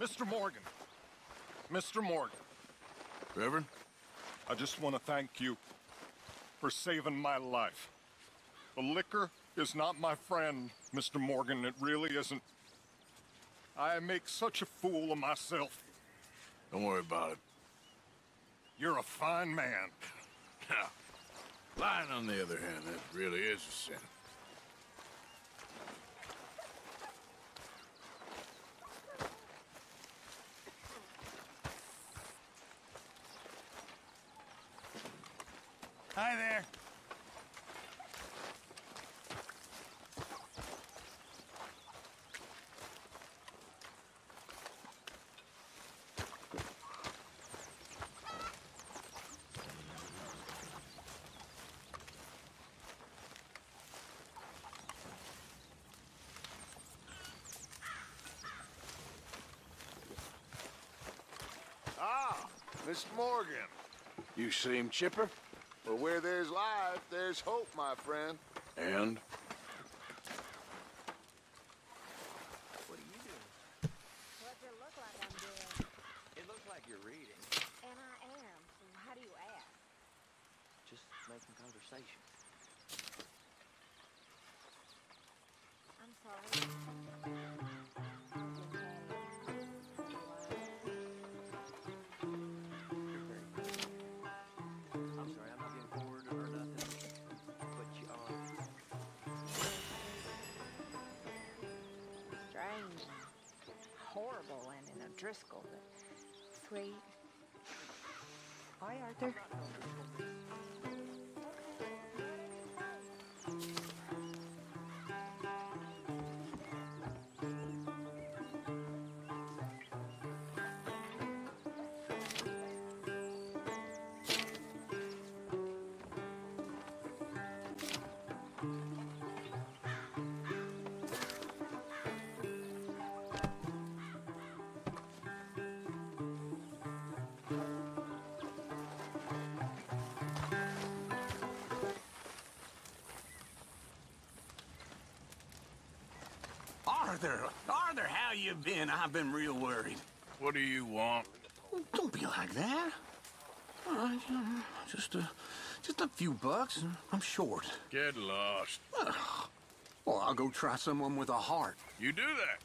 Mr. Morgan. Mr. Morgan. Reverend? I just want to thank you for saving my life. The liquor is not my friend, Mr. Morgan. It really isn't. I make such a fool of myself. Don't worry about it. You're a fine man. Now, lying on the other hand, that really is a sin. Hi there. Ah, Miss Morgan. You seem chipper. Well, where there's life, there's hope, my friend. And? What are you doing? What does it look like I'm doing? It looks like you're reading. And I am. Why do you ask? Just making conversation. I'm sorry. Driscoll, but sweet. Hi, Arthur. Arthur, how you been? I've been real worried. What do you want? Oh, don't be like that. All right, just a few bucks. I'm short. Get lost. Well, I'll go try someone with a heart. You do that.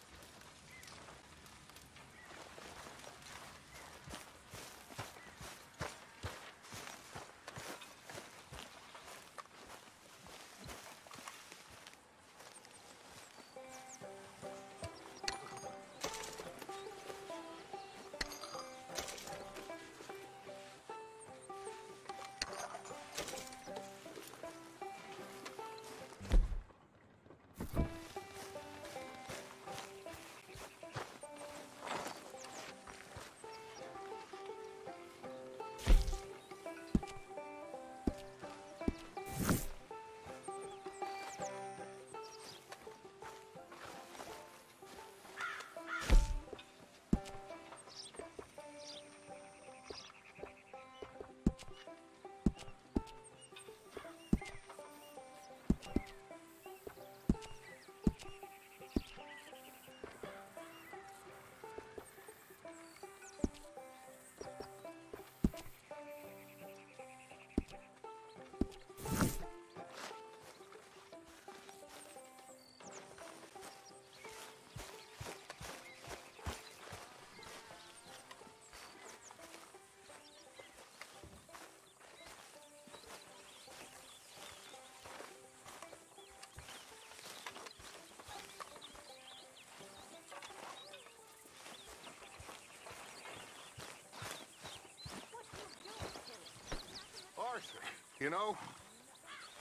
You know,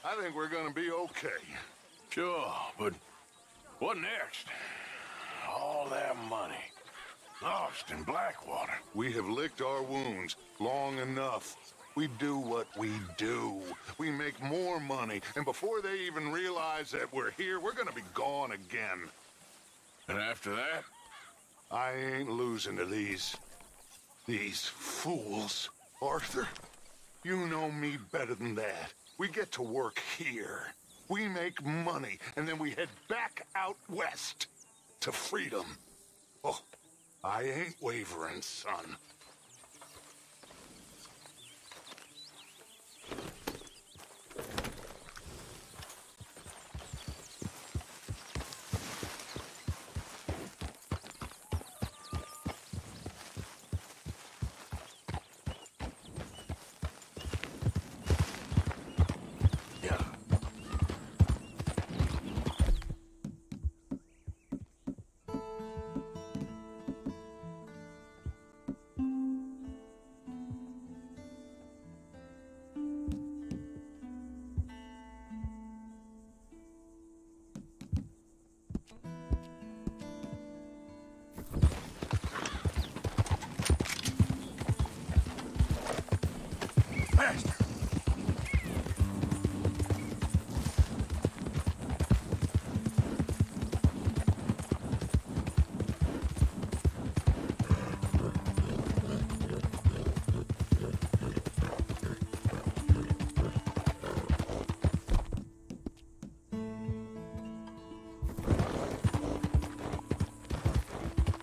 I think we're gonna be okay. Sure, but what next? All that money, lost in Blackwater. We have licked our wounds long enough. We do what we do. We make more money, and before they even realize that we're here, we're gonna be gone again. And after that? I ain't losing to these fools, Arthur. You know me better than that. We get to work here. We make money, and then we head back out west to freedom. Oh, I ain't wavering, son.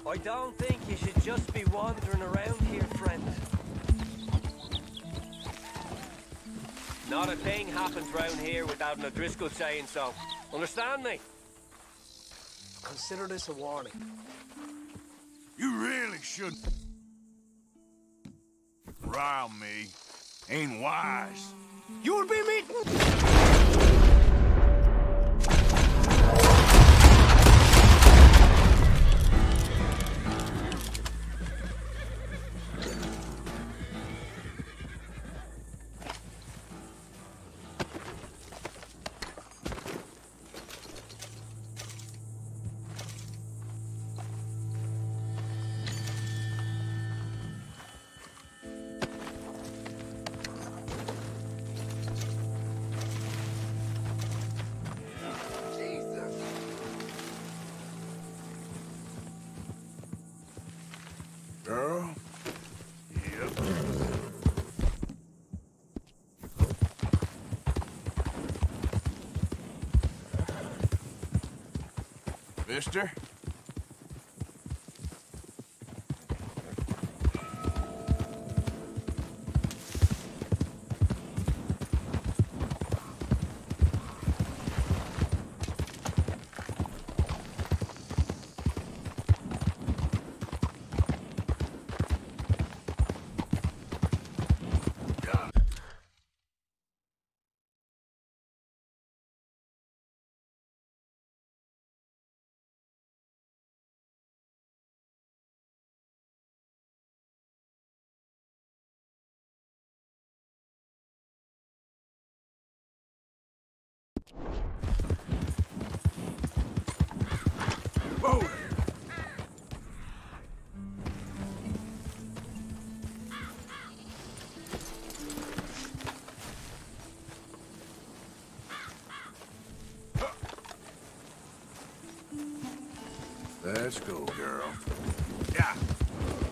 I don't think you should just be wandering around here, friend. Not a thing happens round here without an O'Driscoll saying so. Understand me? Consider this a warning. You really should rile me. Ain't wise. You'll be meeting... Mister? Let's go, girl. Yeah.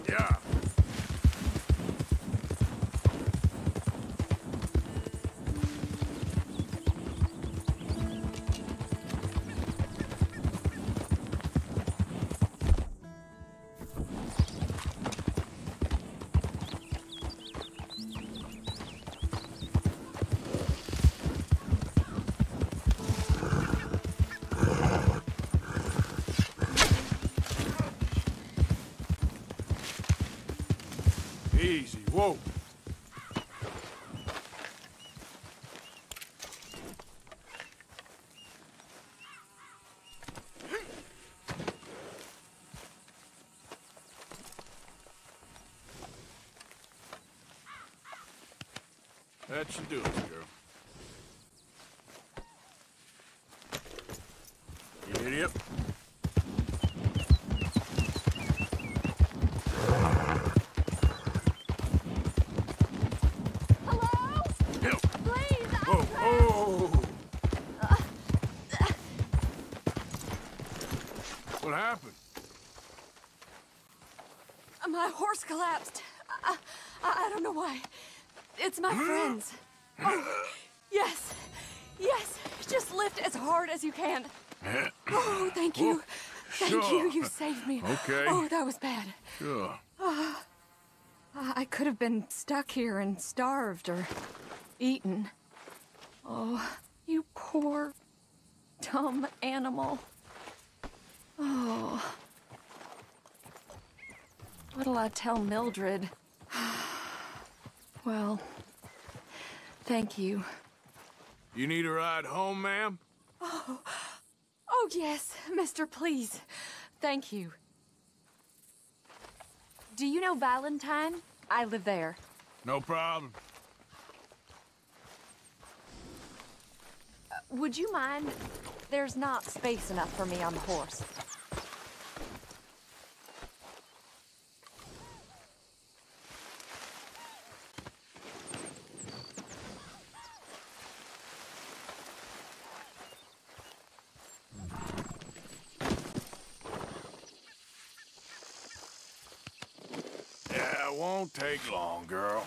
Yeah. Whoa! That should do it, girl. You idiot. Collapsed. I don't know why. It's my friends. Oh, yes. Yes. Just lift as hard as you can. Oh, thank you. Thank you. You saved me. Okay. Oh, that was bad. Sure. I could have been stuck here and starved or eaten. Oh, you poor, dumb animal. Oh. What'll I tell Mildred? Well, thank you. You need a ride home, ma'am? Oh, yes, mister, please. Thank you. Do you know Valentine? I live there. No problem. Would you mind? There's not space enough for me on the horse. Won't take long, girl.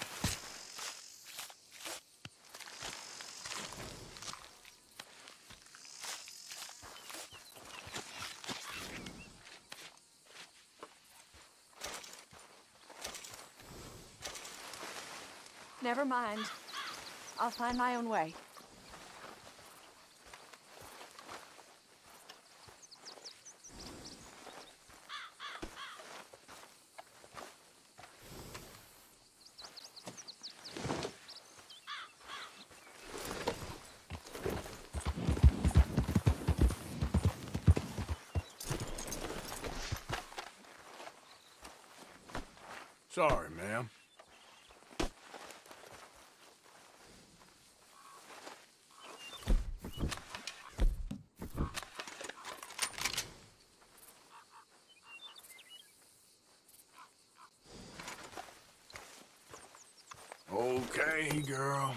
Never mind. I'll find my own way. Sorry, ma'am. Okay, girl.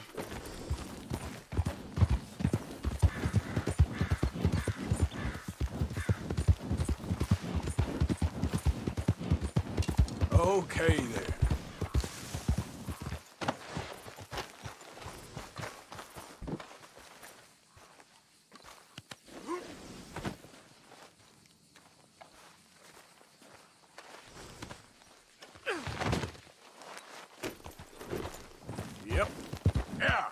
Okay there. Yep. Yeah.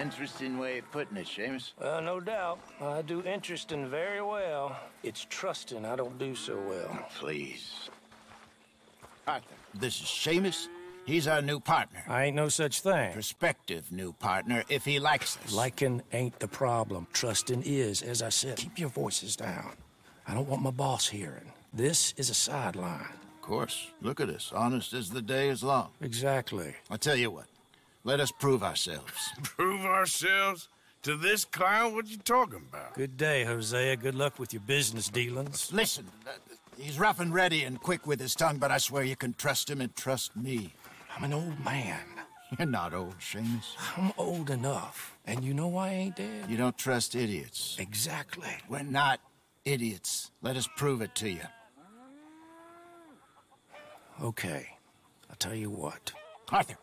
Interesting way of putting it, Seamus. No doubt. I do interesting very well. It's trusting I don't do so well. Oh, please. Arthur. This is Seamus. He's our new partner. I ain't no such thing. Prospective new partner, if he likes us. Liking ain't the problem. Trusting is, as I said. Keep your voices down. I don't want my boss hearing. This is a sideline. Of course. Look at us. Honest as the day is long. Exactly. I'll tell you what. Let us prove ourselves. Prove ourselves? To this clown? What you talking about? Good day, Hosea. Good luck with your business dealings. Listen, he's rough and ready and quick with his tongue, but I swear you can trust him and trust me. I'm an old man. You're not old, Seamus. I'm old enough. And you know I ain't dead. You don't trust idiots. Exactly. We're not idiots. Let us prove it to you. Okay. I'll tell you what. Arthur.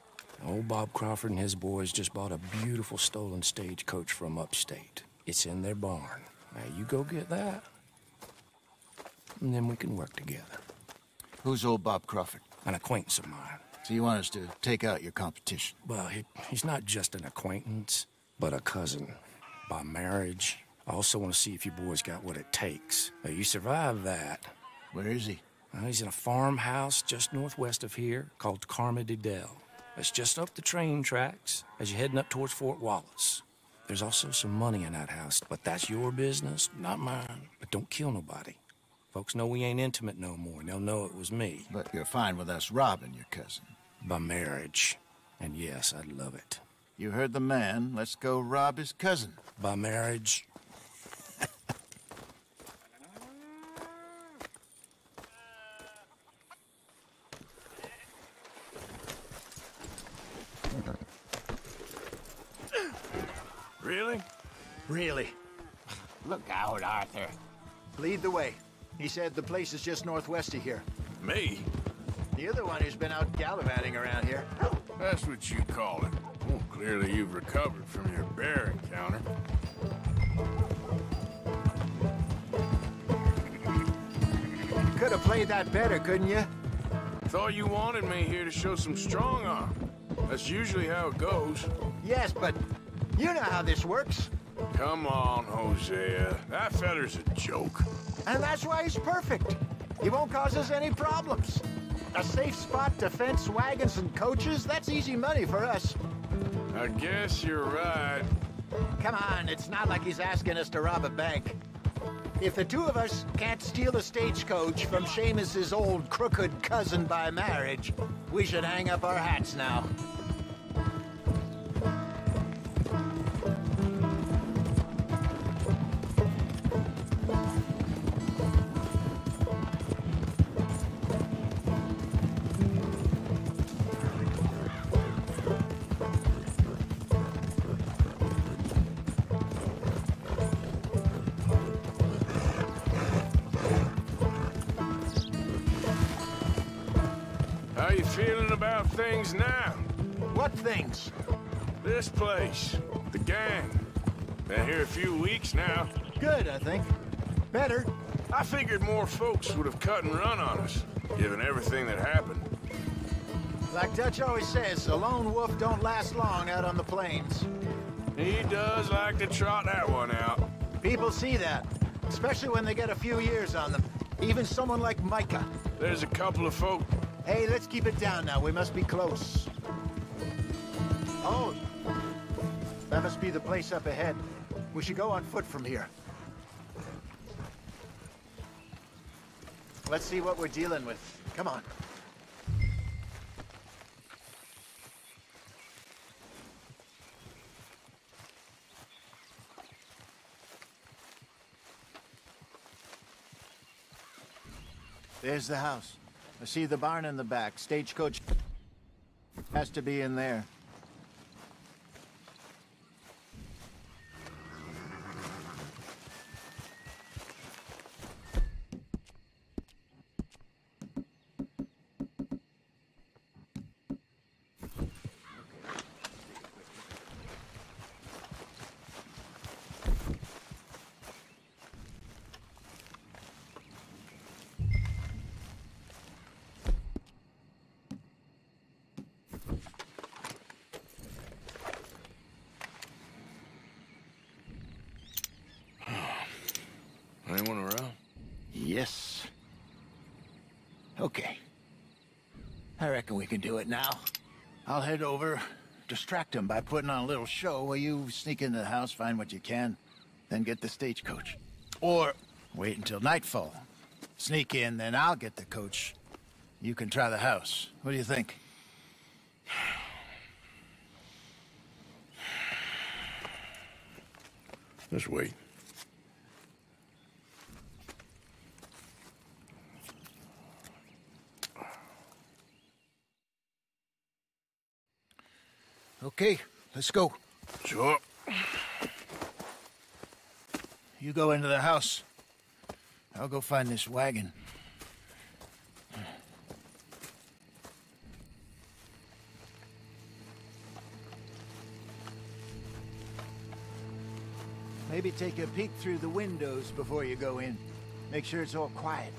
Old Bob Crawford and his boys just bought a beautiful stolen stagecoach from upstate. It's in their barn. Now, you go get that, and then we can work together. Who's old Bob Crawford? An acquaintance of mine. So you want us to take out your competition? Well, he's not just an acquaintance, but a cousin by marriage. I also want to see if you boys got what it takes. Now, you survive that. Where is he? Well, he's in a farmhouse just northwest of here called Carmody Dell. It's just up the train tracks as you're heading up towards Fort Wallace. There's also some money in that house, but that's your business, not mine. But don't kill nobody. Folks know we ain't intimate no more, and they'll know it was me. But you're fine with us robbing your cousin. By marriage. And yes, I'd love it. You heard the man. Let's go rob his cousin. By marriage. Really? Really. Look out, Arthur. Lead the way. He said the place is just northwest of here. Me? The other one who's been out gallivanting around here. That's what you call it. Well, clearly you've recovered from your bear encounter. Could have played that better, couldn't you? Thought you wanted me here to show some strong arm. That's usually how it goes. Yes, but you know how this works. Come on, Hosea. That feller's a joke. And that's why he's perfect. He won't cause us any problems. A safe spot to fence wagons and coaches, that's easy money for us. I guess you're right. Come on, it's not like he's asking us to rob a bank. If the two of us can't steal a stagecoach from Seamus's old crooked cousin by marriage, we should hang up our hats now. Things now. What things? This place. The gang. Been here a few weeks now. Good, I think. Better. I figured more folks would have cut and run on us, given everything that happened. Like Dutch always says, a lone wolf don't last long out on the plains. He does like to trot that one out. People see that, especially when they get a few years on them. Even someone like Micah. There's a couple of folk. Hey, let's keep it down now. We must be close. Oh, that must be the place up ahead. We should go on foot from here. Let's see what we're dealing with. Come on. There's the house. I see the barn in the back. Stagecoach has to be in there. Can do it now. I'll head over, distract him by putting on a little show while you sneak into the house, find what you can, then get the stagecoach. Or wait until nightfall. Sneak in, then I'll get the coach. You can try the house. What do you think? Let's wait. Okay, let's go. Sure. You go into the house. I'll go find this wagon. Maybe take a peek through the windows before you go in. Make sure it's all quiet.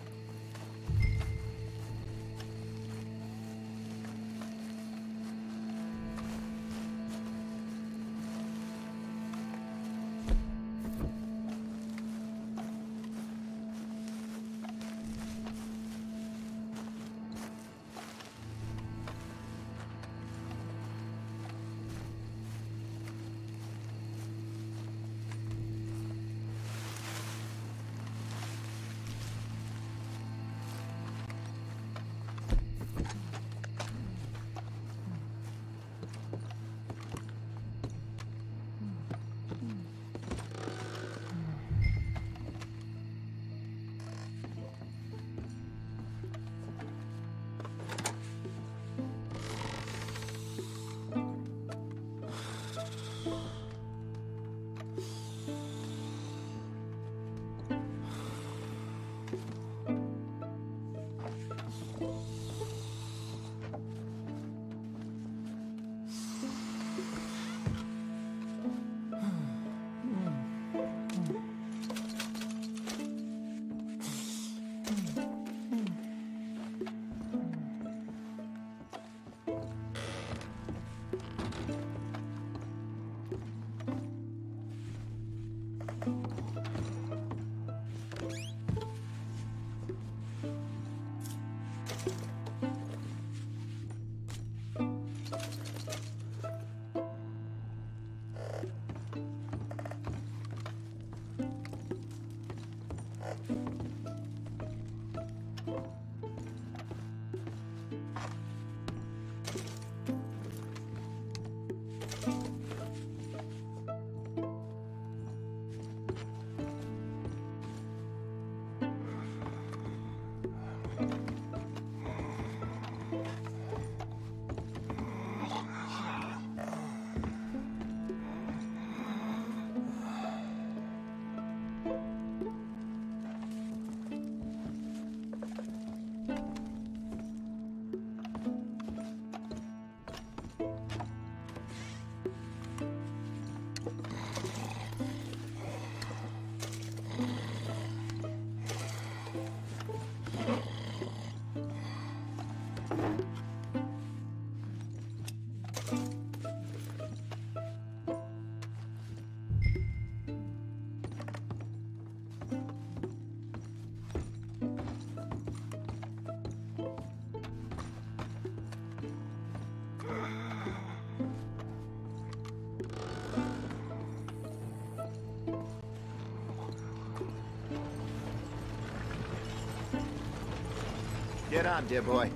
Get on, dear boy.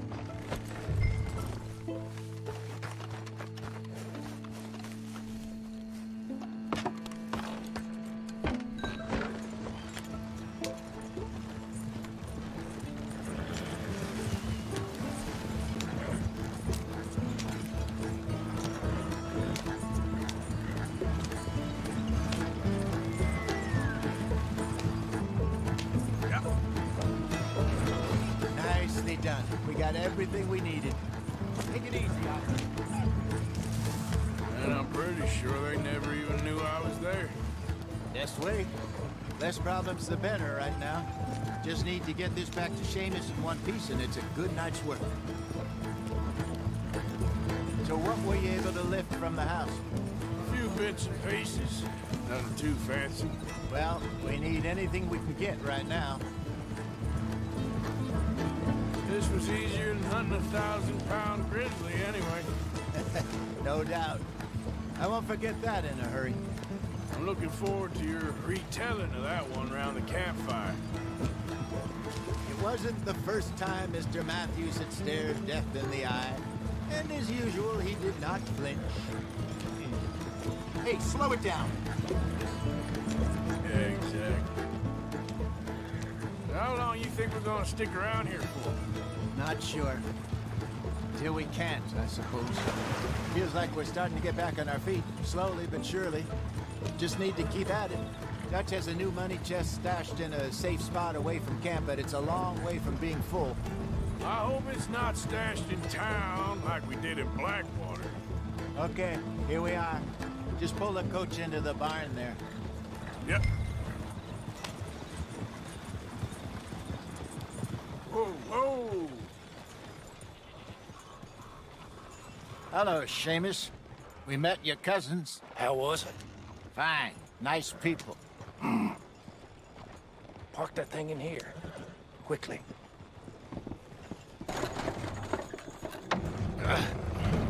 Everything we needed. Take it easy, Arthur. And I'm pretty sure they never even knew I was there. Best way. Less problems the better right now. Just need to get this back to Seamus in one piece and it's a good night's work. So what were you able to lift from the house? A few bits and pieces. Nothing too fancy. Well, we need anything we can get right now. This was easier than hunting a 1,000-pound grizzly, anyway. No doubt. I won't forget that in a hurry. I'm looking forward to your retelling of that one round the campfire. It wasn't the first time Mr. Matthews had stared death in the eye. And as usual, he did not flinch. Hey, slow it down. Yeah, exactly. How long you think we're gonna stick around here for? Not sure. Till we can't, I suppose. Feels like we're starting to get back on our feet, slowly but surely. Just need to keep at it. Dutch has a new money chest stashed in a safe spot away from camp, but it's a long way from being full. I hope it's not stashed in town like we did in Blackwater. Okay, here we are. Just pull the coach into the barn there. Yep. Whoa, whoa! Hello, Seamus. We met your cousins. How was it? Fine. Nice people. Park that thing in here. Quickly.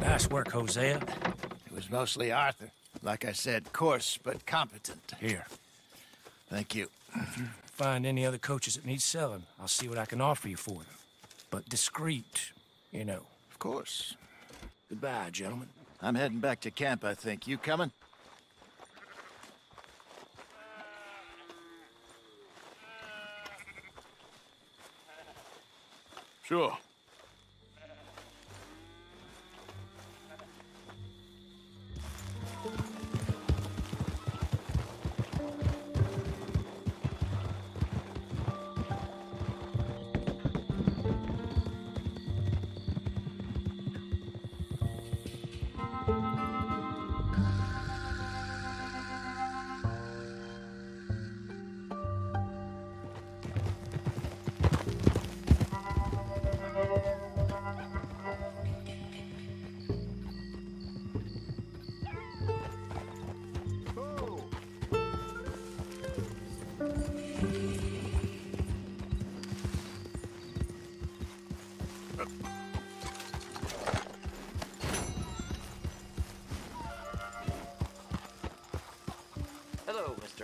Nice work, Hosea. It was mostly Arthur. Like I said, coarse but competent. Here. Thank you. If you find any other coaches that need selling, I'll see what I can offer you for them. But discreet, you know. Of course. Goodbye, gentlemen. I'm heading back to camp, I think. You coming? Sure.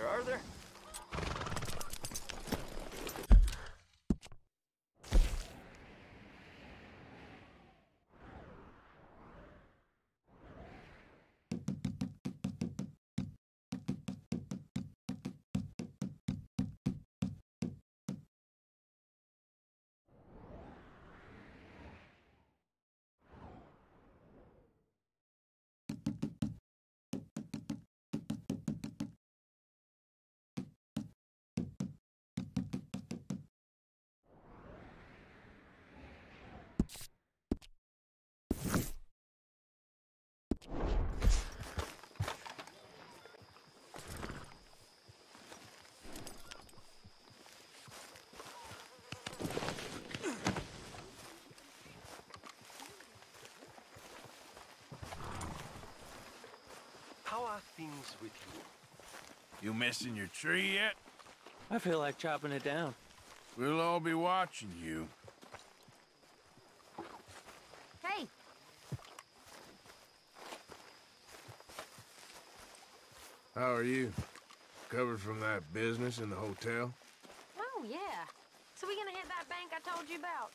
Arthur? How are things with you? You missing your tree yet? I feel like chopping it down. We'll all be watching you. Hey! How are you? Recovered from that business in the hotel? Oh, yeah. So we're gonna hit that bank I told you about.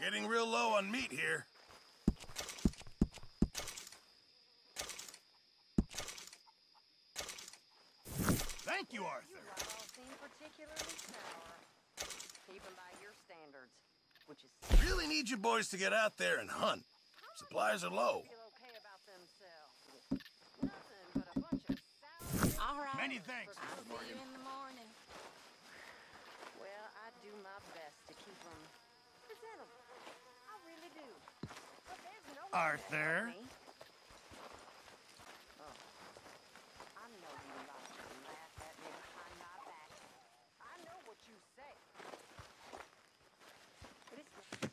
Getting real low on meat here. Thank you, Arthur. You guys all seem particularly sour, even by your standards, which is... Really need you boys to get out there and hunt. Supplies are low. Many thanks, Mr. Morgan. Well, I do my best to keep them presentable. Arthur? Oh. I know you like to laugh at me behind my back. I know what you say. But it's...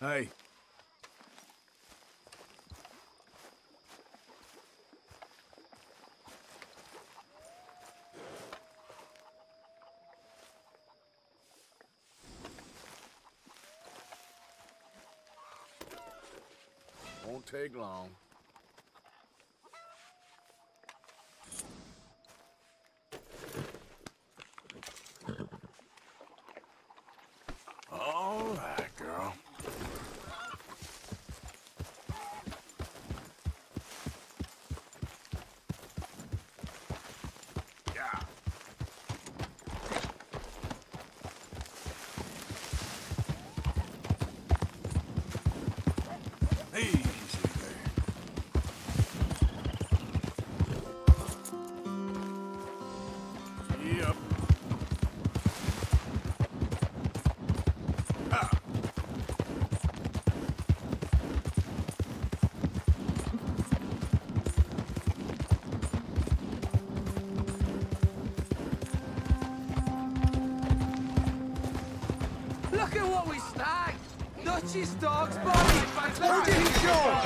Hey. Won't take long. His dog's body by closing his door!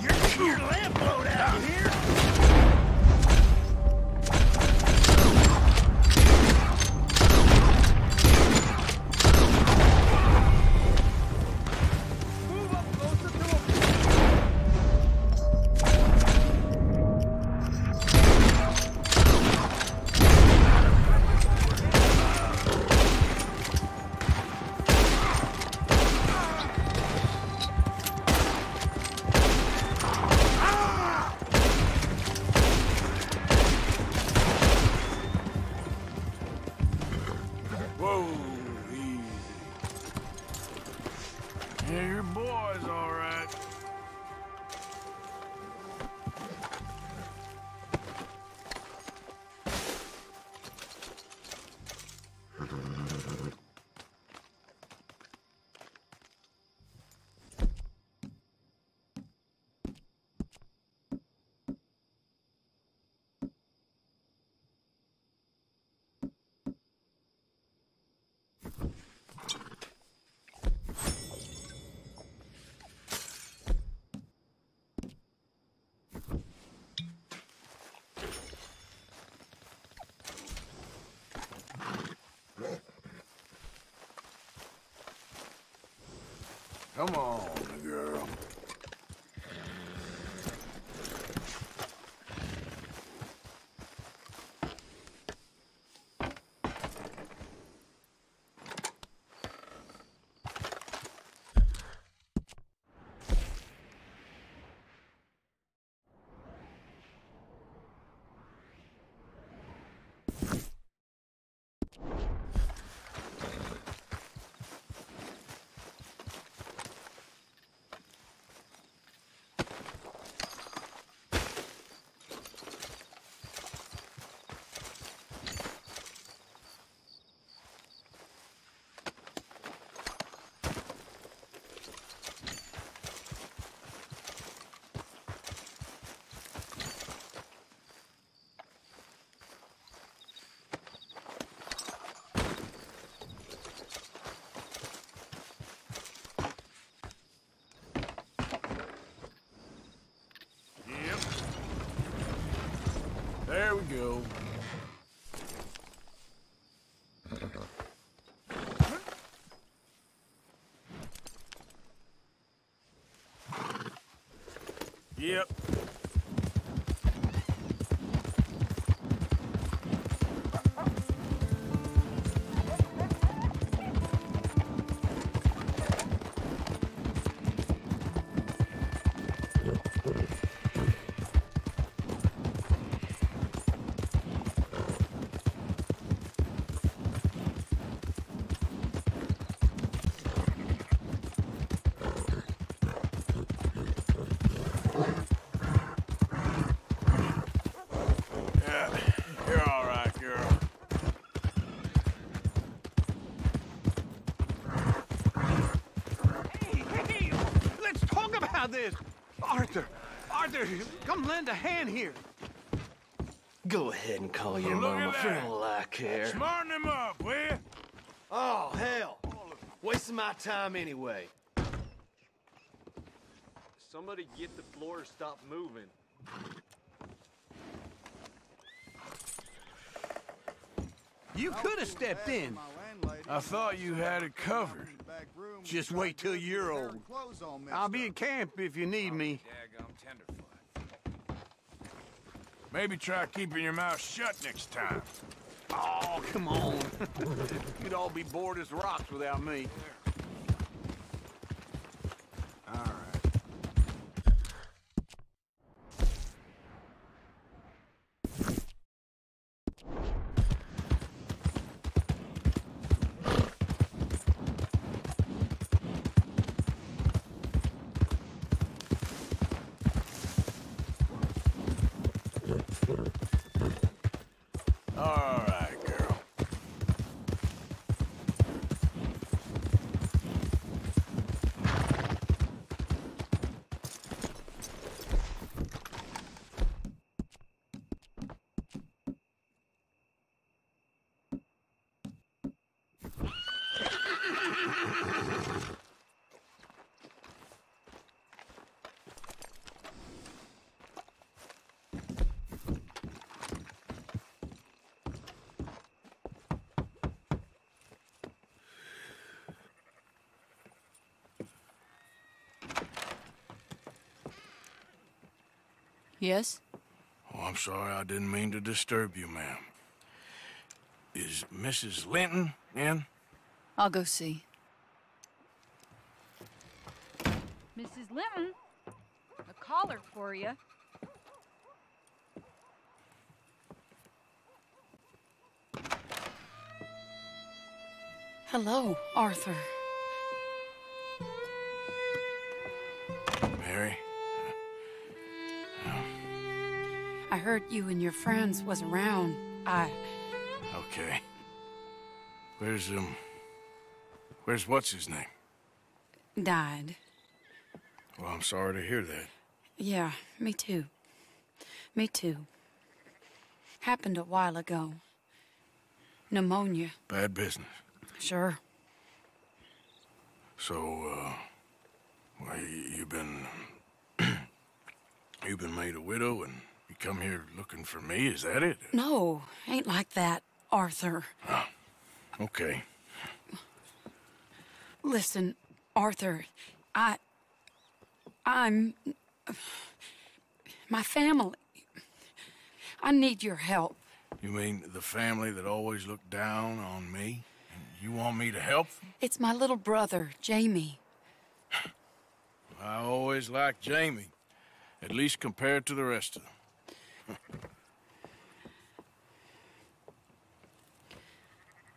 You're getting your lamp blown out here! Move up closer to Come on, girl. There we go. Yep. is. Arthur, come lend a hand here. Go ahead and call your mama, for all I care. Smarten him up, will you? Oh, hell. Wasting my time anyway. Somebody get the floor to stop moving. You could have stepped in. I thought you had it covered. Just wait till you're old. I'll be in camp if you need me. Maybe try keeping your mouth shut next time. Oh, come on. You'd all be bored as rocks without me. All right. Yes? Oh, I'm sorry. I didn't mean to disturb you, ma'am. Is Mrs. Linton in? I'll go see. Mrs. Linton, a caller for you. Hello, Arthur. Mary? I heard you and your friends was around. Okay. Where's what's-his-name? Died. Well, I'm sorry to hear that. Yeah, me too. Happened a while ago. Pneumonia. Bad business. Sure. So, well, you've been made a widow and... You come here looking for me, is that it? No, ain't like that, Arthur. Oh, okay. Listen, Arthur, my family, I need your help. You mean the family that always looked down on me? You want me to help? It's my little brother, Jamie. I always liked Jamie, at least compared to the rest of them.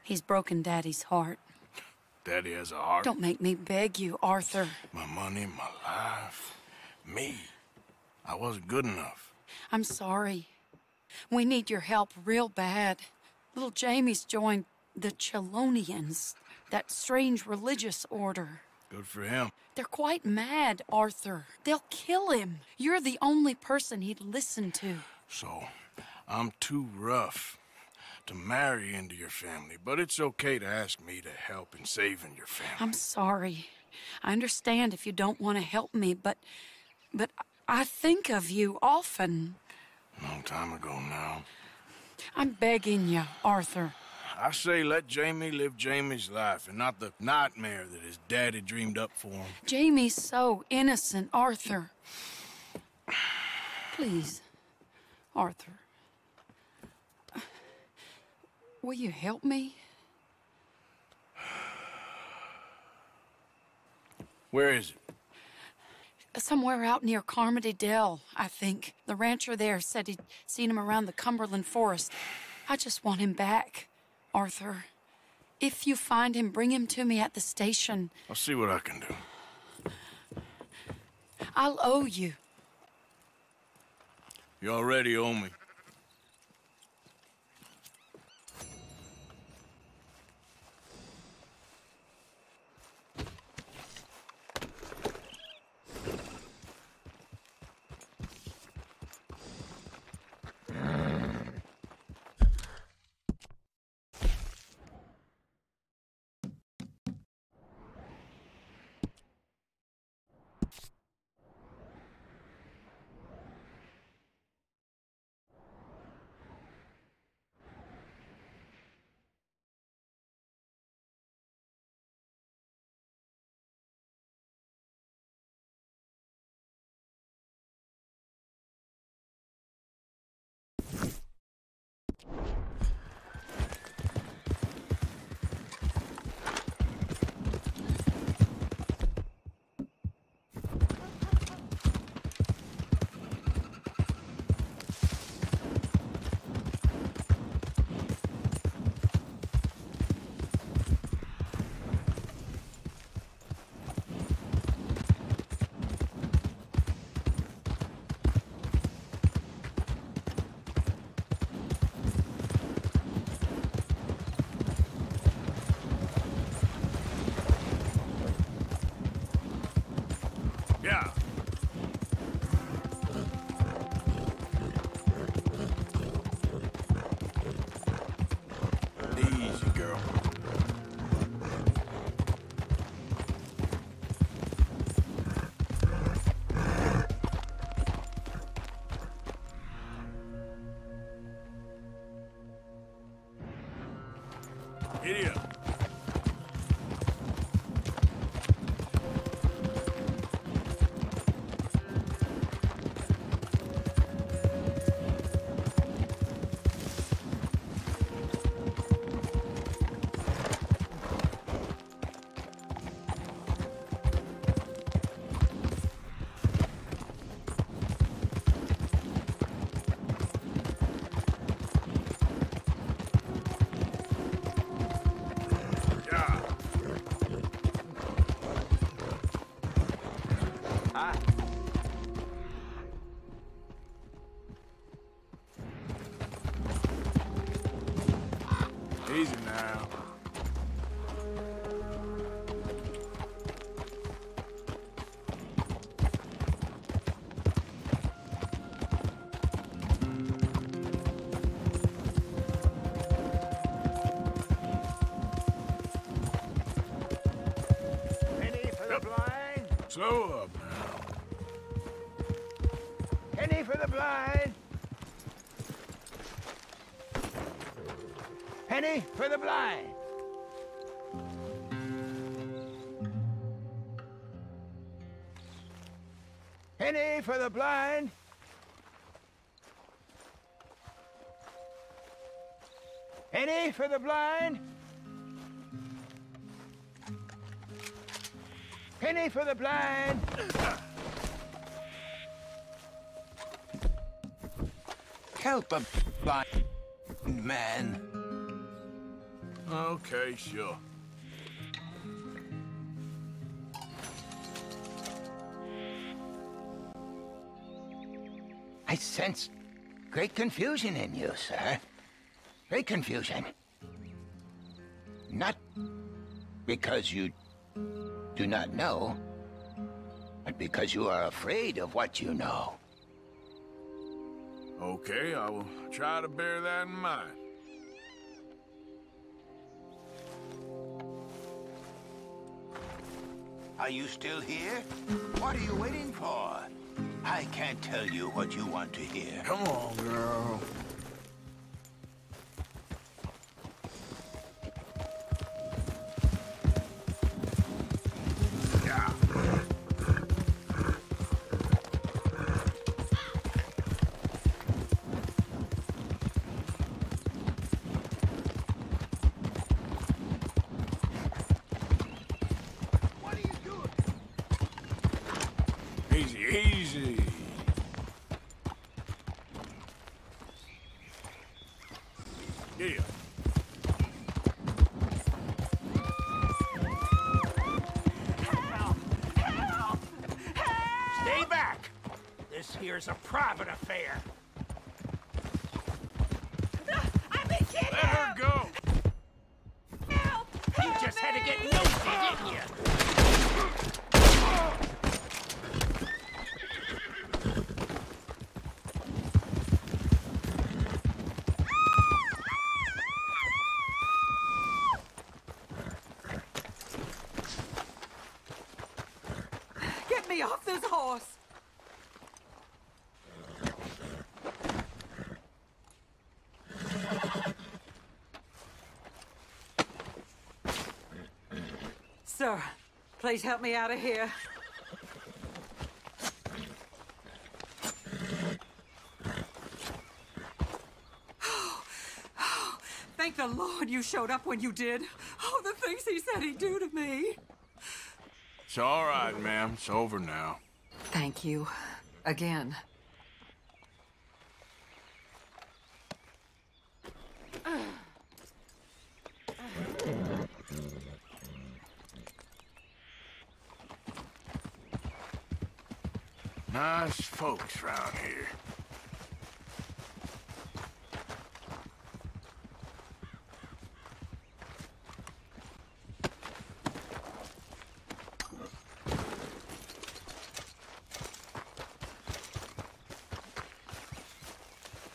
He's broken Daddy's heart. Daddy has a heart? Don't make me beg you, Arthur. My money, my life, me. I wasn't good enough. I'm sorry. We need your help real bad. Little Jamie's joined the Chelonians, that strange religious order. Good for him. They're quite mad, Arthur. They'll kill him. You're the only person he'd listen to. So, I'm too rough to marry into your family, but it's okay to ask me to help in saving your family. I'm sorry. I understand if you don't want to help me, but I think of you often. Long time ago now. I'm begging you, Arthur. I say let Jamie live Jamie's life and not the nightmare that his daddy dreamed up for him. Jamie's so innocent, Arthur. Please, Arthur. Will you help me? Where is it? Somewhere out near Carmody Dell, I think. The rancher there said he'd seen him around the Cumberland Forest. I just want him back. Arthur, if you find him, bring him to me at the station. I'll see what I can do. I'll owe you. You already owe me. Idiot. Slow up now. Penny for the blind. Penny for the blind. Penny for the blind. Penny for the blind. Penny for the blind! Help a blind man. Okay, sure. I sense great confusion in you, sir. Great confusion. Not because you do not know, but because you are afraid of what you know. Okay, I will try to bear that in mind. Are you still here? What are you waiting for? I can't tell you what you want to hear. Come on, girl. Here's a private affair. No, I've been kidnapped. Let her go. Help! You help just me. Had to get nosy, didn't you? Get me off this horse. Please help me out of here. Oh, oh, thank the Lord you showed up when you did. Oh, the things he said he'd do to me. It's all right, ma'am. It's over now. Thank you. Again. Nice folks around here.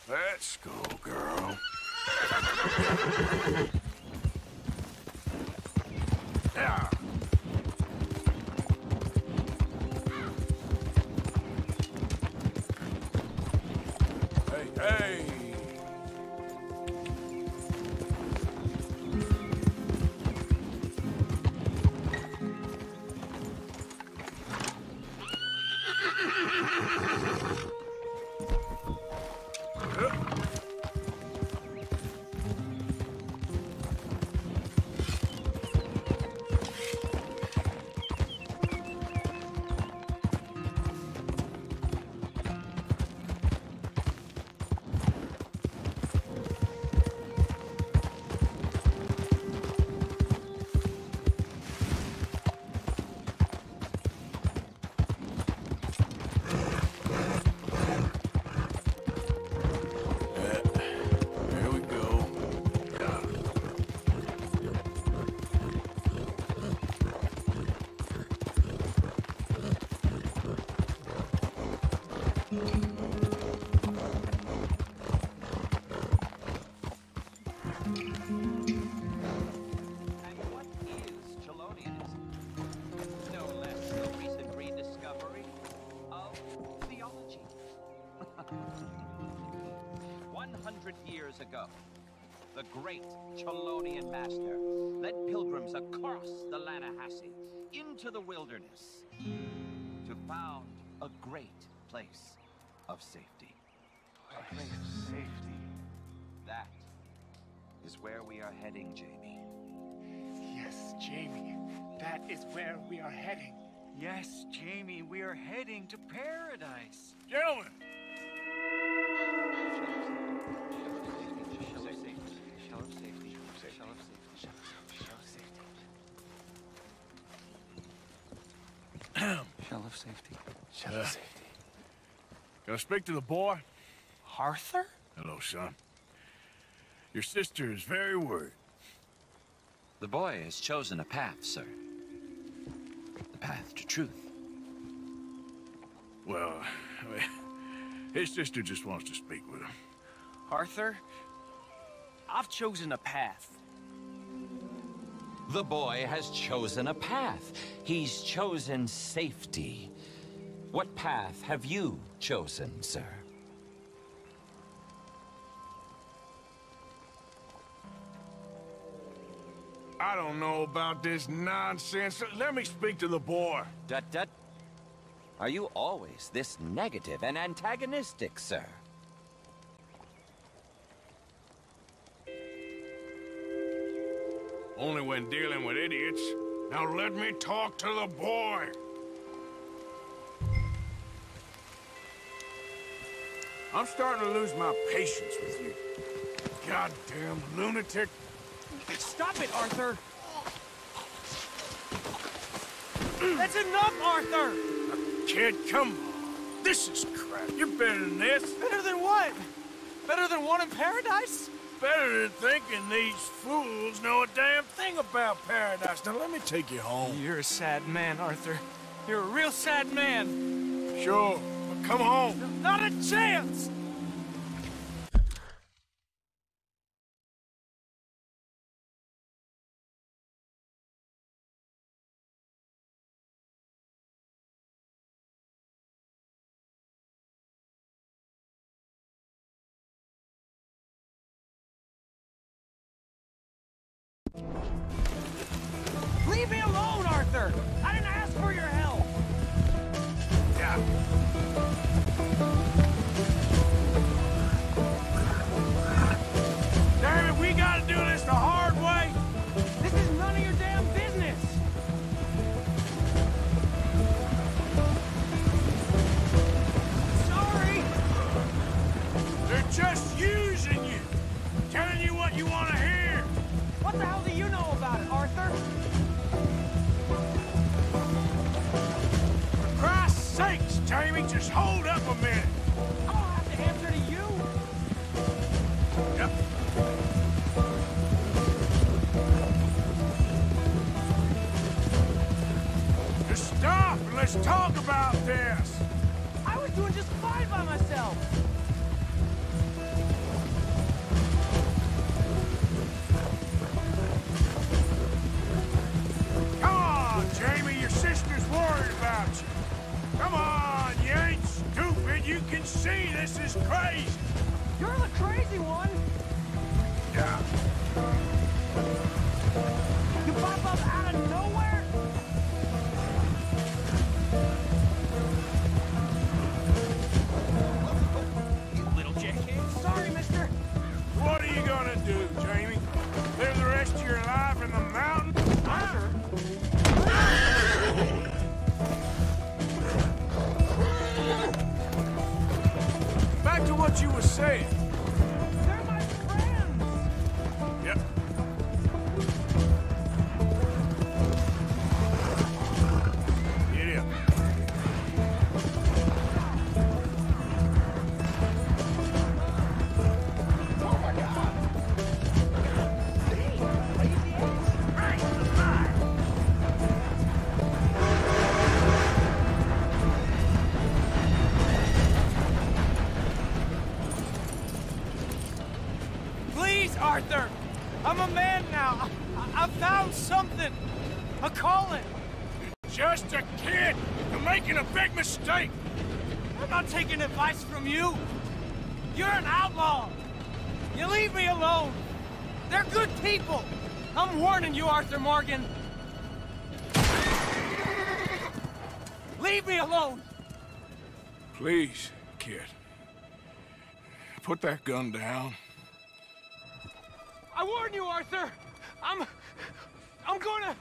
Let's go, girl. Yeah. Hey! 100 years ago, the great Chelonian master led pilgrims across the Lanahassee into the wilderness to found a great place of safety. A place of safety. That is where we are heading, Jamie. Yes, Jamie. That is where we are heading. Yes, Jamie, we are heading to paradise. Gentlemen! Shell of safety. Shell of safety. Can I speak to the boy? Arthur? Hello, son. Your sister is very worried. The boy has chosen a path, sir. The path to truth. Well, I mean, his sister just wants to speak with him. Arthur, I've chosen a path. The boy has chosen a path. He's chosen safety. What path have you chosen, sir? I don't know about this nonsense. Let me speak to the boy. Dut. Are you always this negative and antagonistic, sir? Only when dealing with idiots. Now let me talk to the boy. I'm starting to lose my patience with you. Goddamn lunatic. Stop it, Arthur! That's enough, Arthur! Kid, come on. This is crap. You're better than this. Better than what? Better than one in paradise? Better than thinking these fools know a damn thing about paradise. Now, let me take you home. You're a sad man, Arthur. You're a real sad man. Sure, but come home. Not a chance! Leave me alone, Arthur! I didn't ask for your help! Yeah. Damn it, we gotta do this the hard way! This is none of your damn business! Sorry! They're just using you! Telling you what you want to hear! What the hell do you know about it, Arthur? For Christ's sakes, Jamie, just hold up a minute. I don't have to answer to you. Yep. Just stop and let's talk about this. I was doing just fine by myself. Jamie, your sister's worried about you. Come on, you ain't stupid. You can see this is crazy. You're the crazy one. Yeah. You pop up out of nowhere? You little jackass. Sorry, mister. What are you gonna do, Jamie? Live the rest of your life in the mountains? Back to what you were saying. They're my friends. Yep. Idiot. Oh my God. Arthur, I'm a man now. I found something. A calling. You're just a kid. You're making a big mistake. I'm not taking advice from you. You're an outlaw. Leave me alone! They're good people! I'm warning you, Arthur Morgan! Leave me alone! Please, kid. Put that gun down. I warn you, Arthur! I'm gonna...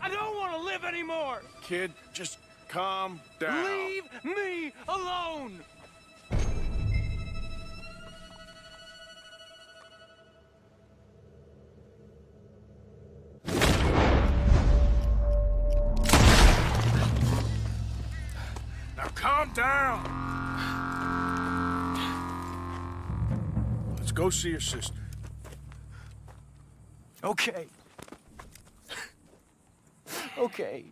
I don't want to live anymore! Kid, just calm down. Leave me alone! Now calm down! Let's go see your sister. Okay. Okay.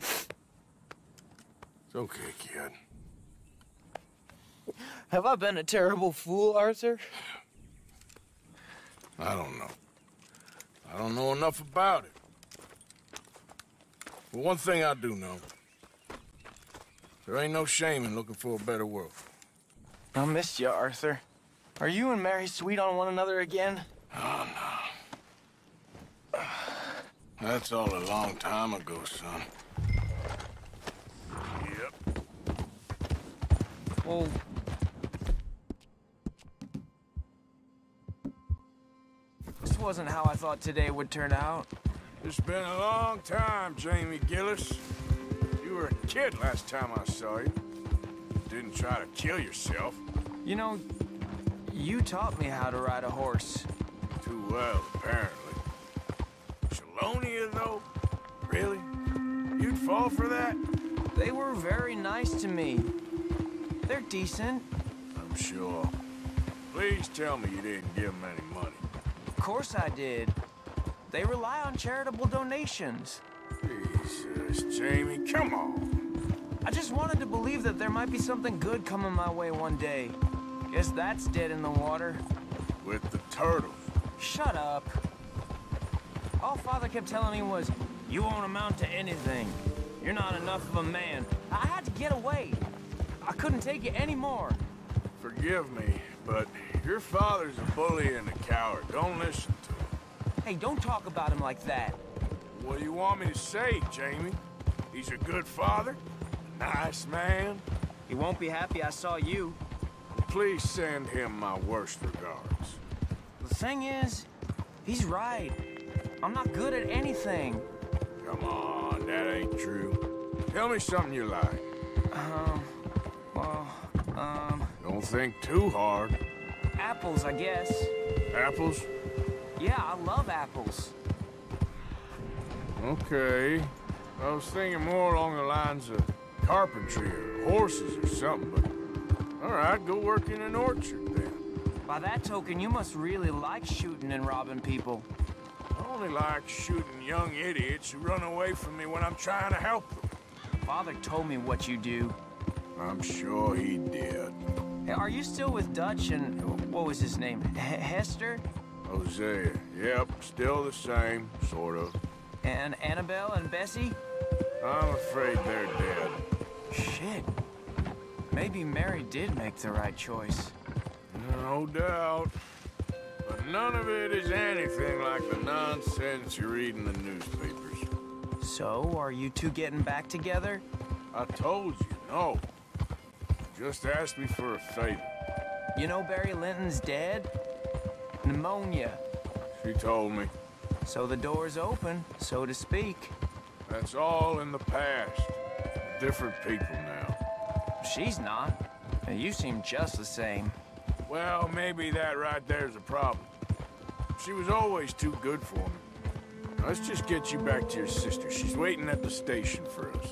It's okay, kid. Have I been a terrible fool, Arthur? I don't know. I don't know enough about it. But one thing I do know. There ain't no shame in looking for a better world. I missed you, Arthur. Are you and Mary sweet on one another again? Oh, no. That's all a long time ago, son. Yep. Well... this wasn't how I thought today would turn out. It's been a long time, Jamie Gillis. You were a kid last time I saw you. Didn't try to kill yourself. You know, you taught me how to ride a horse. Too well, apparently. Chelonians, though? Really? You'd fall for that? They were very nice to me. They're decent. I'm sure. Please tell me you didn't give them any money. Of course I did. They rely on charitable donations. Jesus, Jamie, come on. I just wanted to believe that there might be something good coming my way one day. Guess that's dead in the water. With the turtles. Shut up. All Father kept telling me was, you won't amount to anything. You're not enough of a man. I had to get away. I couldn't take it anymore. Forgive me, but your father's a bully and a coward. Don't listen to him. Hey, don't talk about him like that. What do you want me to say, Jamie? He's a good father, a nice man. He won't be happy I saw you. Please send him my worst regards. The thing is, he's right. I'm not good at anything. Come on, that ain't true. Tell me something you like. Don't think too hard. Apples, I guess. Apples? Yeah, I love apples. Okay. I was thinking more along the lines of carpentry or horses or something, but... all right, go work in an orchard, then. By that token, you must really like shooting and robbing people. I only like shooting young idiots who run away from me when I'm trying to help them. Father told me what you do. I'm sure he did. Hey, are you still with Dutch and... what was his name? Hester? Hosea. Yep, still the same, sort of. And Annabelle and Bessie? I'm afraid they're dead. Shit. Maybe Mary did make the right choice. No doubt. But none of it is anything like the nonsense you read in the newspapers. So, are you two getting back together? I told you, no. Just ask me for a favor. You know Barry Linton's dead? Pneumonia. She told me. So the door's open, so to speak. That's all in the past. Different people now. She's not. You seem just the same. Well, maybe that right there's a problem. She was always too good for me. Now, let's just get you back to your sister. She's waiting at the station for us.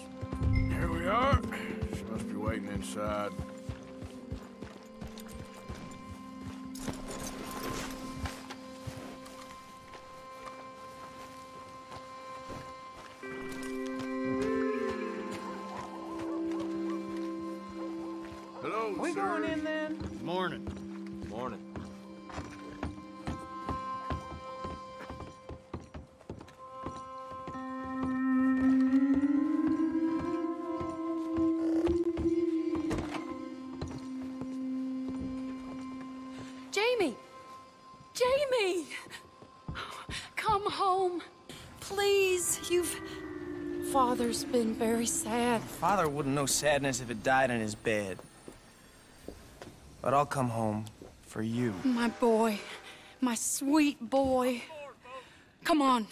Here we are. She must be waiting inside. Jamie! Jamie! Come home, please. Father's been very sad. Father wouldn't know sadness if it died in his bed. But I'll come home for you. My boy. My sweet boy. Come on.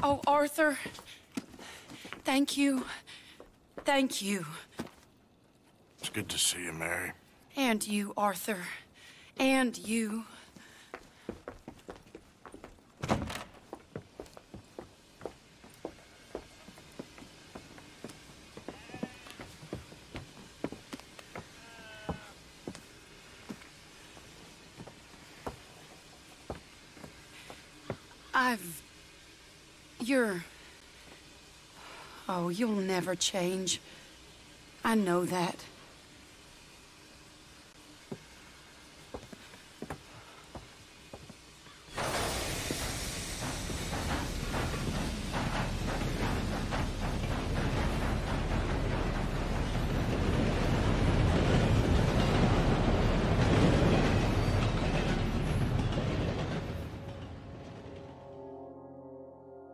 Oh, Arthur. Thank you. Thank you. It's good to see you, Mary. And you, Arthur. And you. Oh, you'll never change. I know that.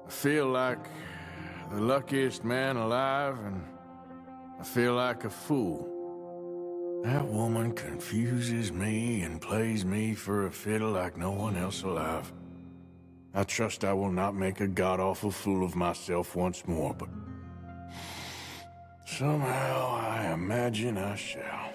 I feel like the luckiest man alive, and I feel like a fool. That woman confuses me and plays me for a fiddle like no one else alive. I trust I will not make a god-awful fool of myself once more, but somehow I imagine I shall.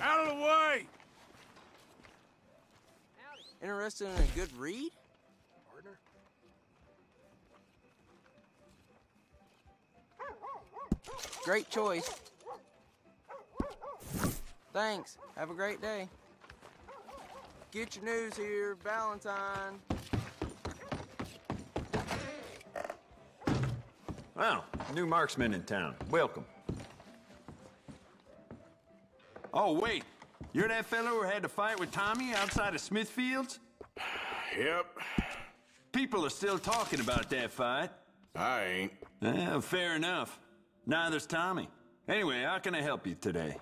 Out of the way! Interested in a good read? Partner? Great choice. Thanks. Have a great day. Get your news here, Valentine. Wow, new marksman in town. Welcome. Oh, wait. You're that fellow who had to fight with Tommy outside of Smithfield's? Yep. People are still talking about that fight. I ain't. Fair enough. Neither's Tommy. Anyway, how can I help you today?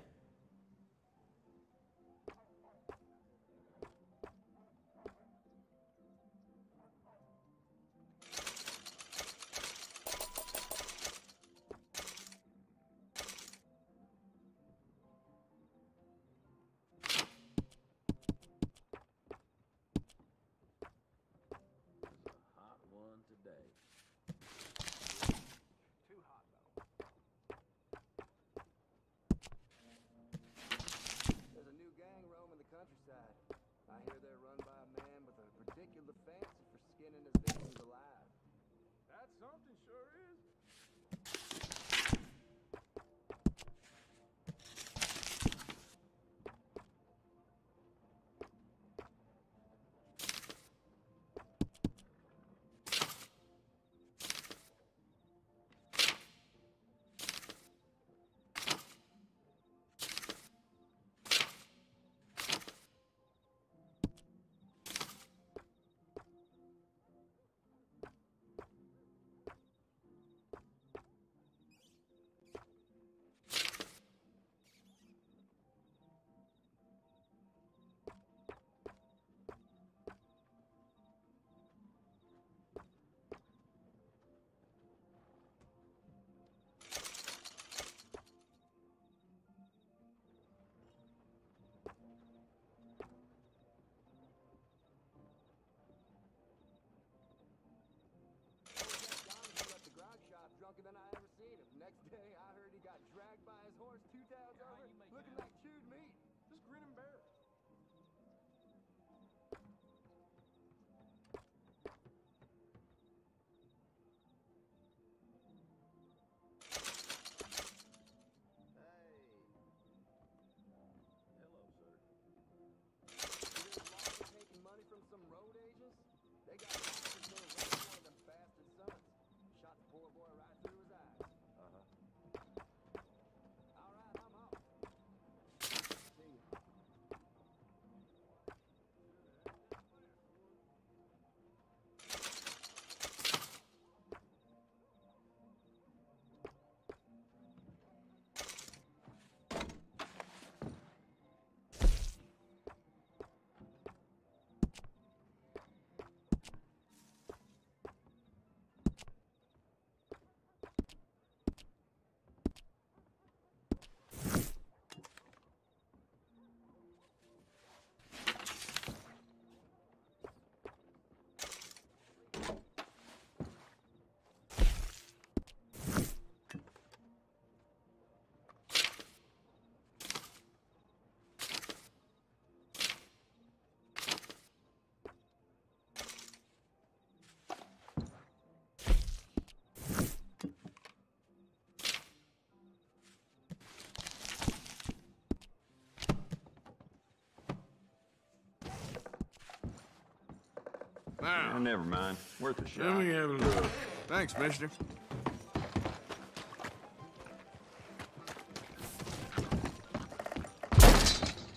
Now, oh, never mind. Worth a shot. Let me have a look. Thanks, mister.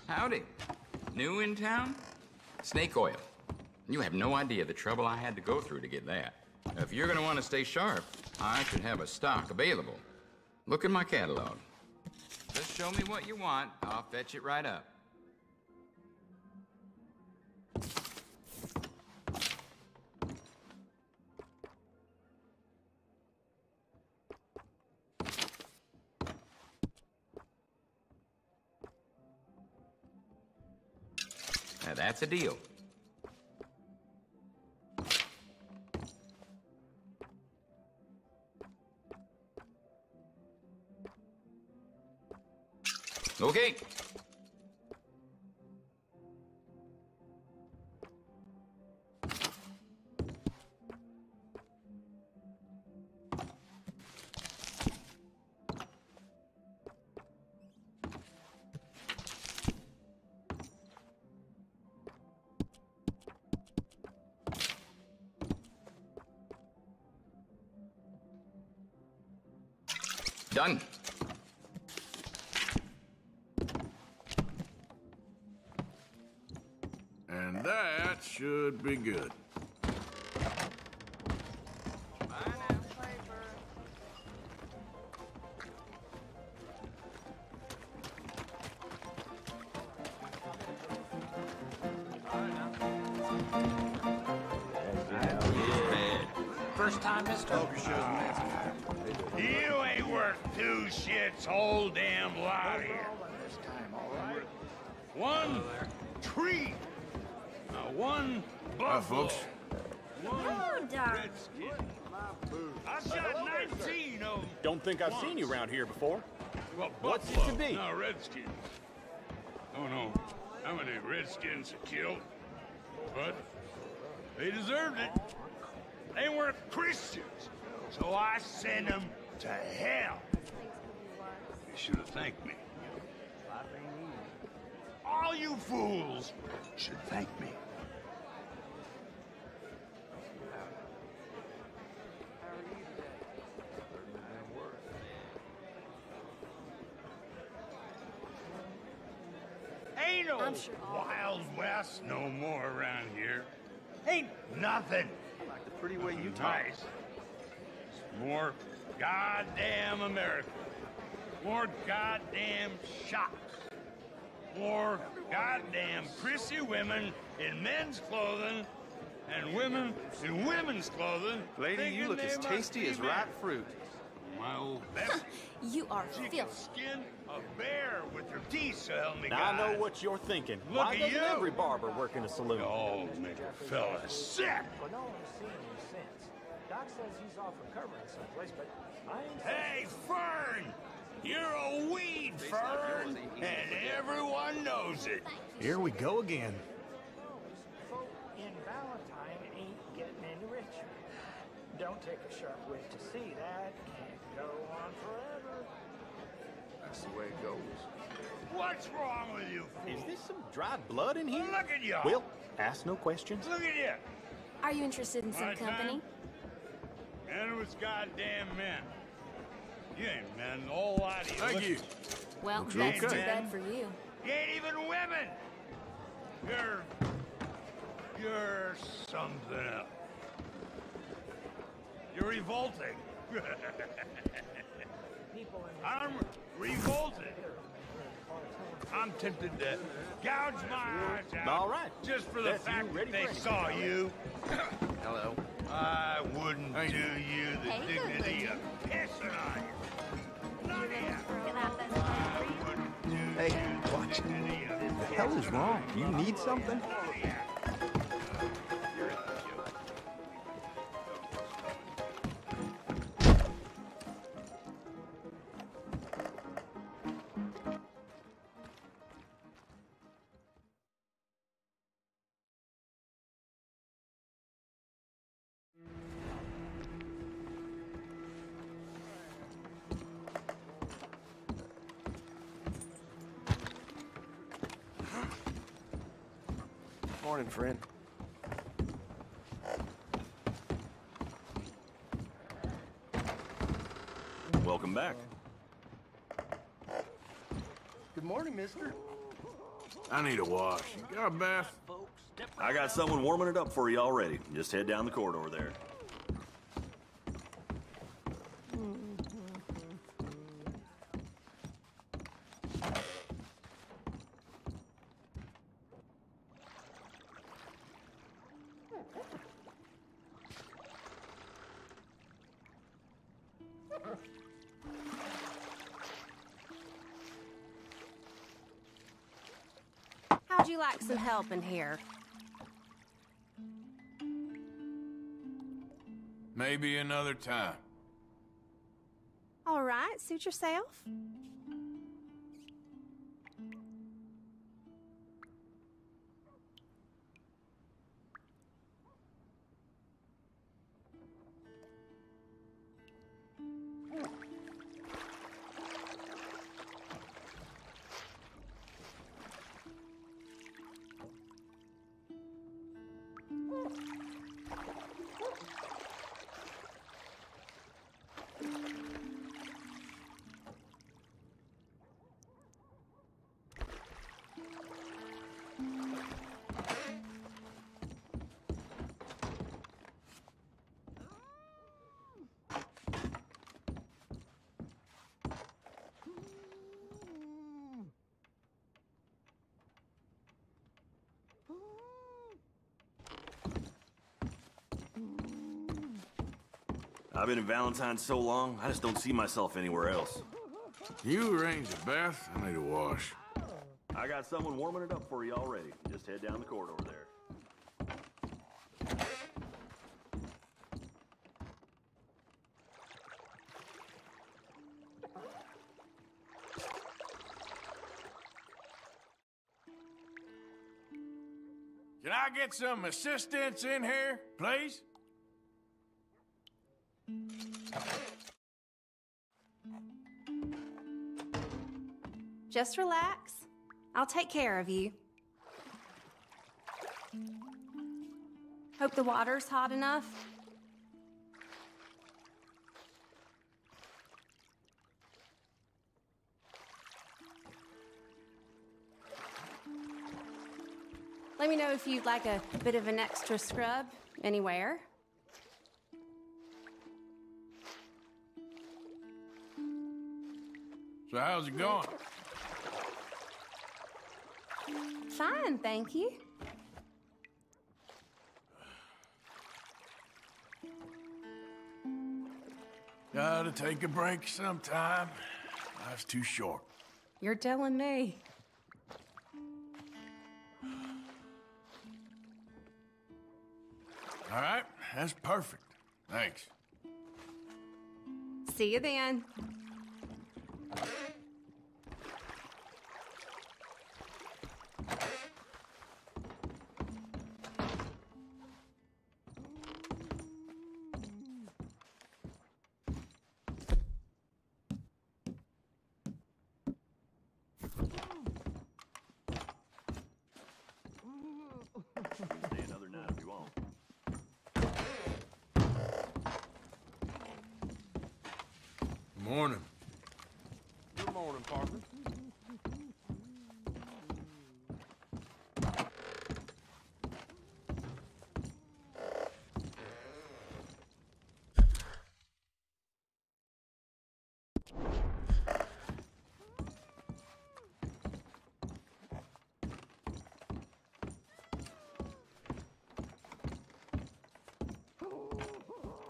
Howdy. New in town? Snake oil. You have no idea the trouble I had to go through to get that. If you're gonna want to stay sharp, I should have a stock available. Look in my catalog. Just show me what you want, I'll fetch it right up. Now that's a deal. Okay. Done. And that should be good. First time, mister. Hope you shows me. You ain't worth two shits whole damn lot here. This time, all right. One tree. One buffalo. Folks. One redskin. I shot 19 of them. Don't think I've seen you around here before. Well, what's it to be? No, redskins. Oh, no. How many redskins are killed? But they deserved it. They weren't Christians. So I sent them to hell. They should have thanked me. All you fools should thank me. Sure. Wild West no more around here. Ain't nothing. I like the pretty way you talk. Nice. More goddamn America. More goddamn shops. More goddamn prissy women in men's clothing and women in women's clothing. Lady, you look as tasty as ripe fruit. My old Bessie. You are filthy. Skin a bear with your teeth, so help me God. I know what you're thinking. Look Why doesn't you. Every barber work in a saloon? Oh, make a fella sick. Well, no one's seen him since. Doc says he's off recovering someplace, but I ain't. Hey, Fern! You're a weed, Fern! And everyone knows it. Here we go again. Folk in Valentine ain't getting any richer. Don't take a sharp wit to see that. Go on forever. That's the way it goes. What's wrong with you? Fool? Is this some dry blood in here? Look at you. Will, ask no questions. Look at you. Are you interested in some company? And it was goddamn men. You ain't men, the whole lot of you. Thank you. Well, that's too bad for you. You ain't even women. You're something else. You're revolting. I'm revolted. I'm tempted to gouge my eyes out. All right. Just for the fact that they saw you. Hello. I wouldn't do you the dignity of pissing on you. Not yet. I wouldn't do you the dignity of pissing on you. What the hell is wrong? You need something? Morning, friend. Welcome back. Good morning, mister. I need a wash. Got a bath? I got someone warming it up for you already. Just head down the corridor there. How'd you like some help in here? Maybe another time. All right, suit yourself. I've been in Valentine so long, I just don't see myself anywhere else. You arrange a bath, I need a wash. I got someone warming it up for you already. Just head down the corridor there. Can I get some assistance in here, please? Just relax. I'll take care of you. Hope the water's hot enough. Let me know if you'd like a bit of an extra scrub anywhere. So how's it going? Fine, thank you. Gotta take a break sometime. Life's too short. You're telling me. All right, that's perfect. Thanks. See you then. Morning. Good morning, partner.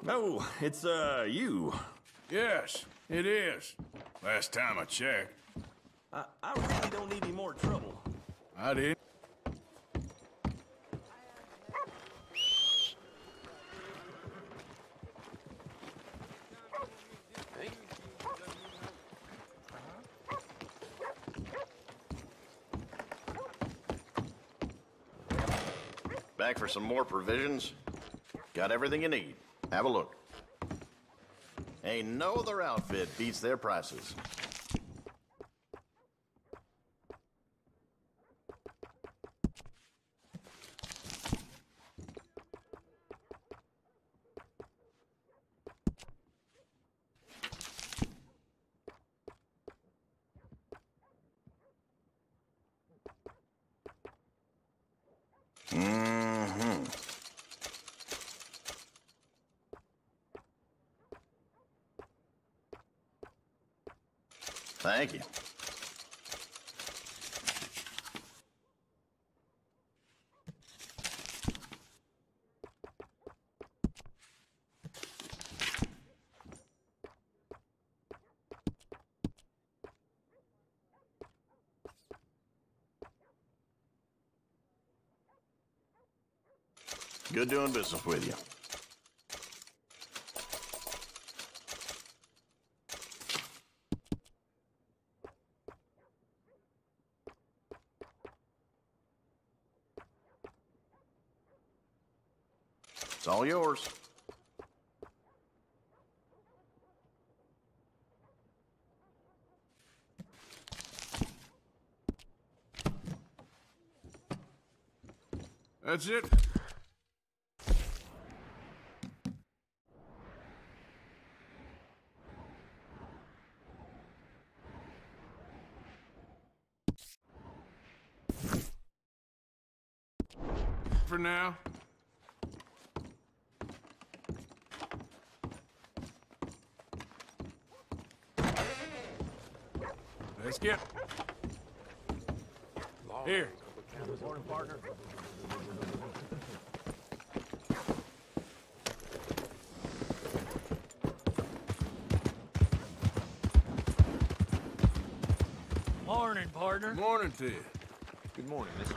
Oh, it's you. Yes. It is. Last time I checked. I really don't need any more trouble. I did. Back for some more provisions. Got everything you need. Have a look. Ain't no other outfit beats their prices. Mm-hmm. Thank you. Good doing business with you. It's all yours. That's it. For now. Let's get here. Morning, partner. Morning, partner. Morning to you. Good morning, mister.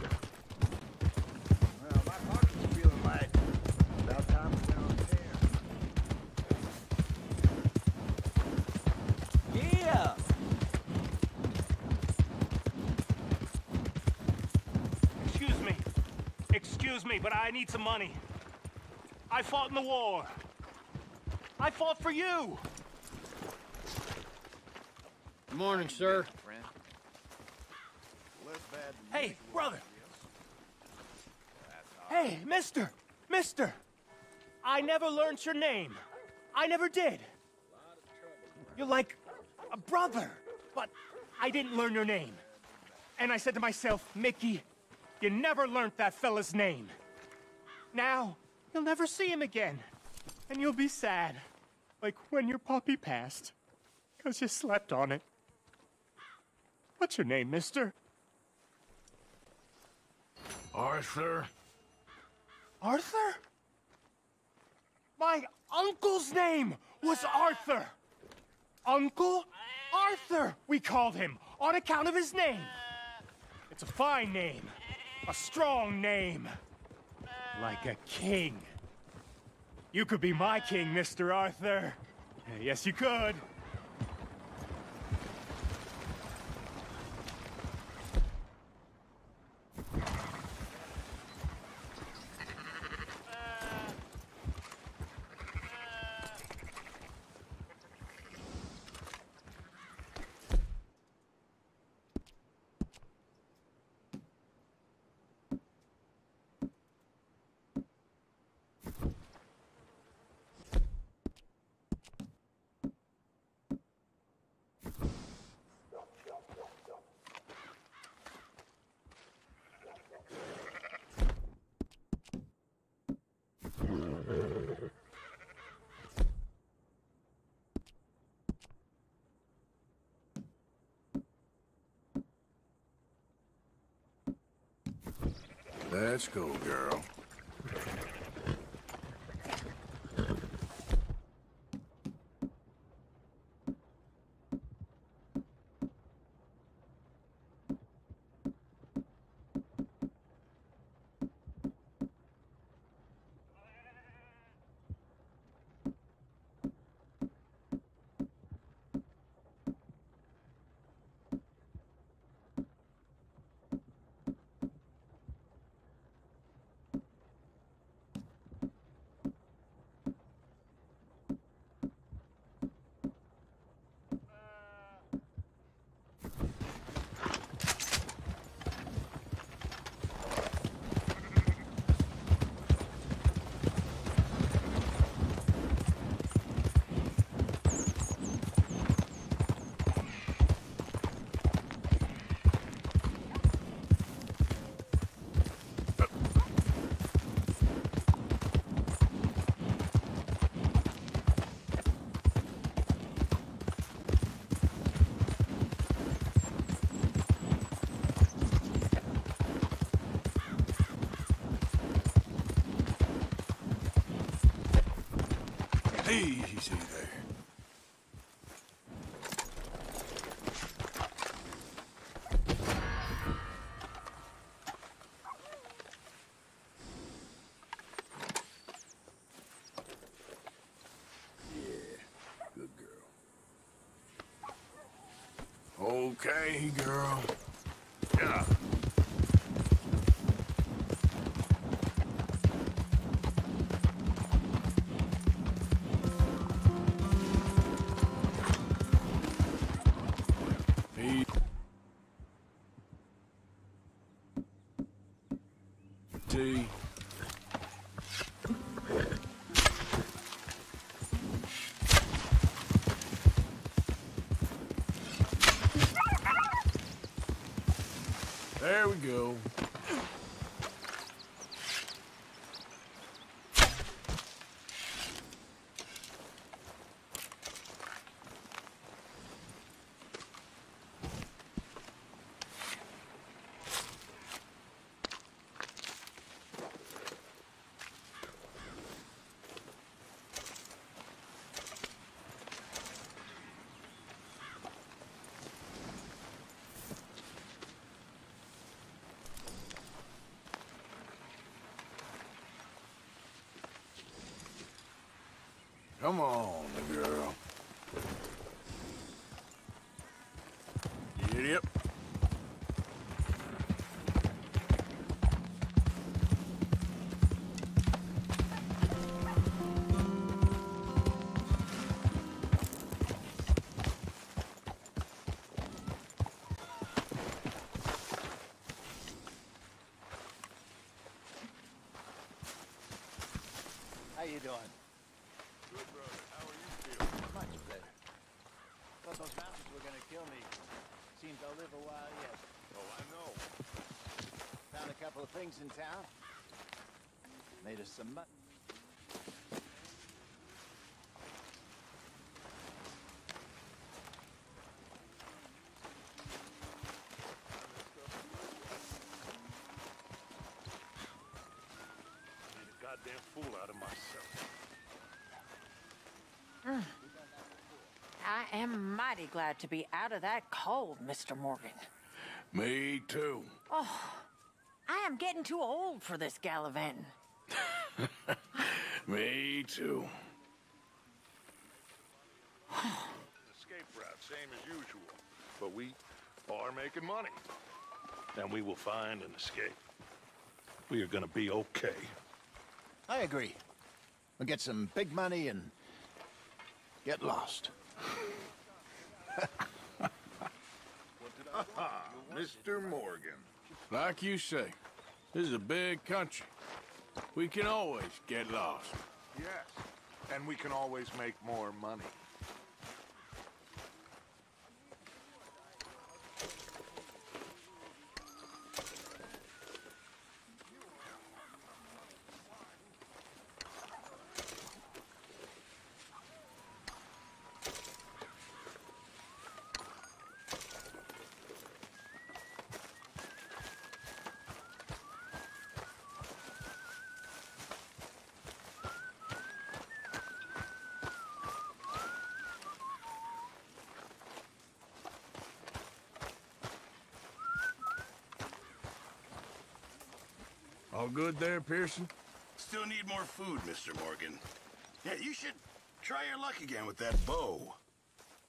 But I need some money. I fought in the war. I fought for you. Good morning, sir. Hey, brother. Hey, mister. Mister. I never learned your name. I never did. You're like a brother. But I didn't learn your name. And I said to myself, Mickey, you never learned that fella's name. Now, you'll never see him again. And you'll be sad. Like when your puppy passed. 'Cause you slept on it. What's your name, mister? Arthur. Arthur? My uncle's name was Arthur. Uncle Arthur, we called him, on account of his name. It's a fine name. A strong name. Like a king. You could be my king, Mr. Arthur. Yes, you could. Let's go, girl. Easy there. Okay, girl. Yeah. T. There we go. Come on, girl. Yep. How you doing? Those mountains were gonna kill me. Seems I'll live a while yet. Oh, I know. Found a couple of things in town. Made us some mutton. Made a goddamn fool out of myself. I am mighty glad to be out of that cold, Mr. Morgan. Me too. Oh, I am getting too old for this gallivanting. Me too. Escape route, same as usual. But we are making money. And we will find an escape. We are gonna be okay. I agree. We'll get some big money and get lost. Mr. Morgan. Like you say, this is a big country. We can always get lost. Yes, and we can always make more money. All good there, Pearson? Still need more food, Mr. Morgan. Yeah, you should try your luck again with that bow.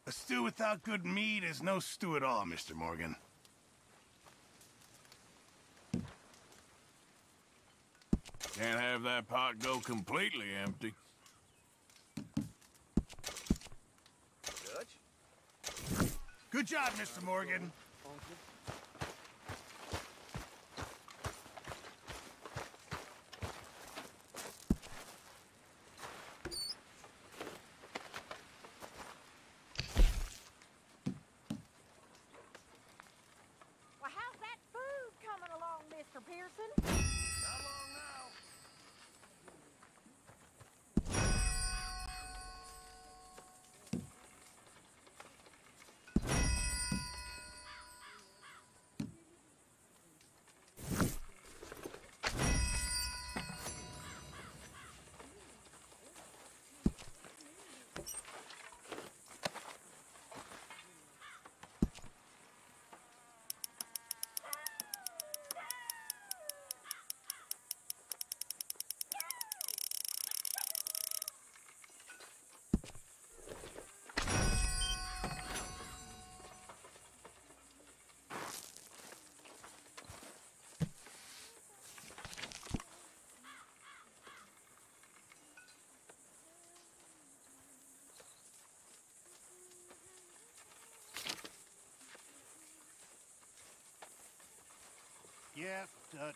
A stew without good meat is no stew at all, Mr. Morgan. Can't have that pot go completely empty. Dutch? Good job, Mr. Morgan. Yeah, Dutch.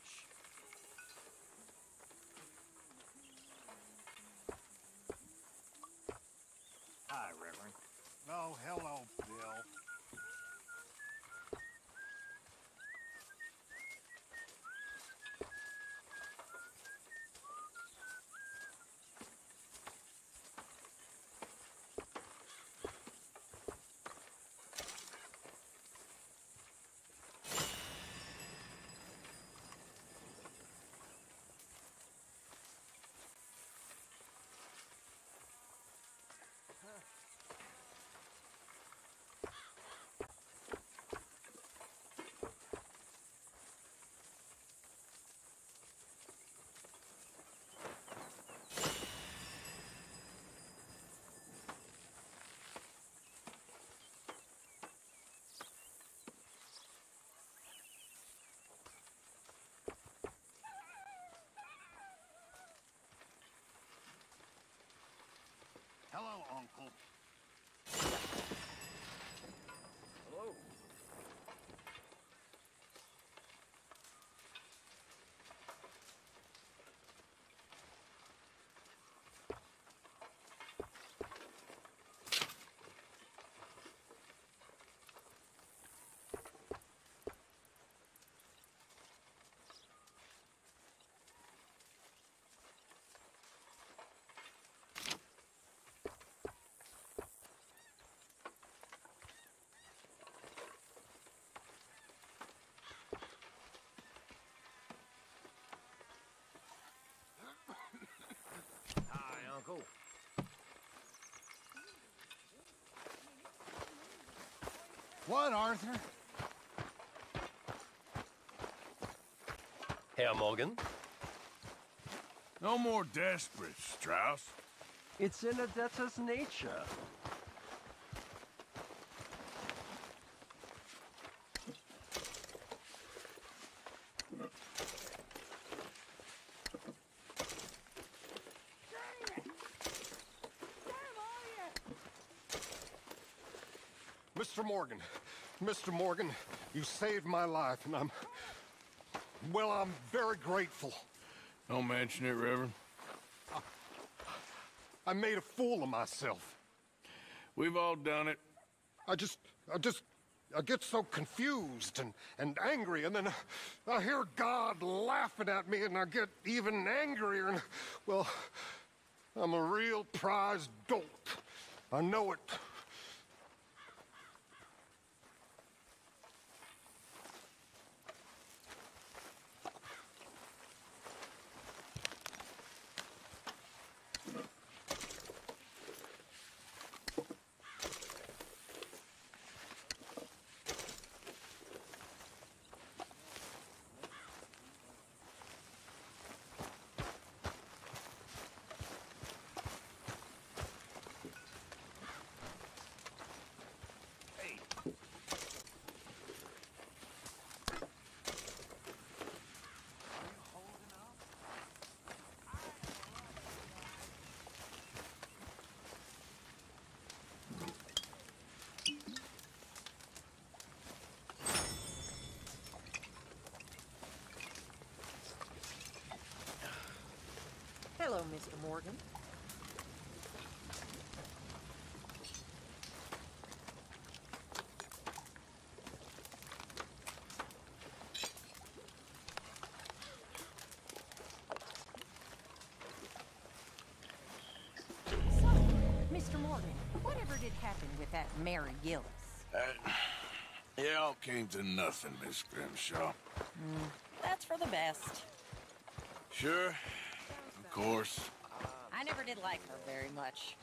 Hi, Reverend. Oh, hello, Bill. Hello, Uncle. Hello. Cool. What, Arthur? Herr Morgan? No more desperate, Strauss. It's in a debtor's nature. Mr. Morgan, you saved my life, and I'm very grateful. Don't mention it, Reverend. I made a fool of myself. We've all done it. I get so confused and angry, and then I hear God laughing at me, and I get even angrier, and, well, I'm a real prize dolt. I know it. Hello, Mr. Morgan. So, Mr. Morgan, whatever did happen with that Mary Gillis? It all came to nothing, Miss Grimshaw. That's for the best. Sure. Of course. I never did like her very much.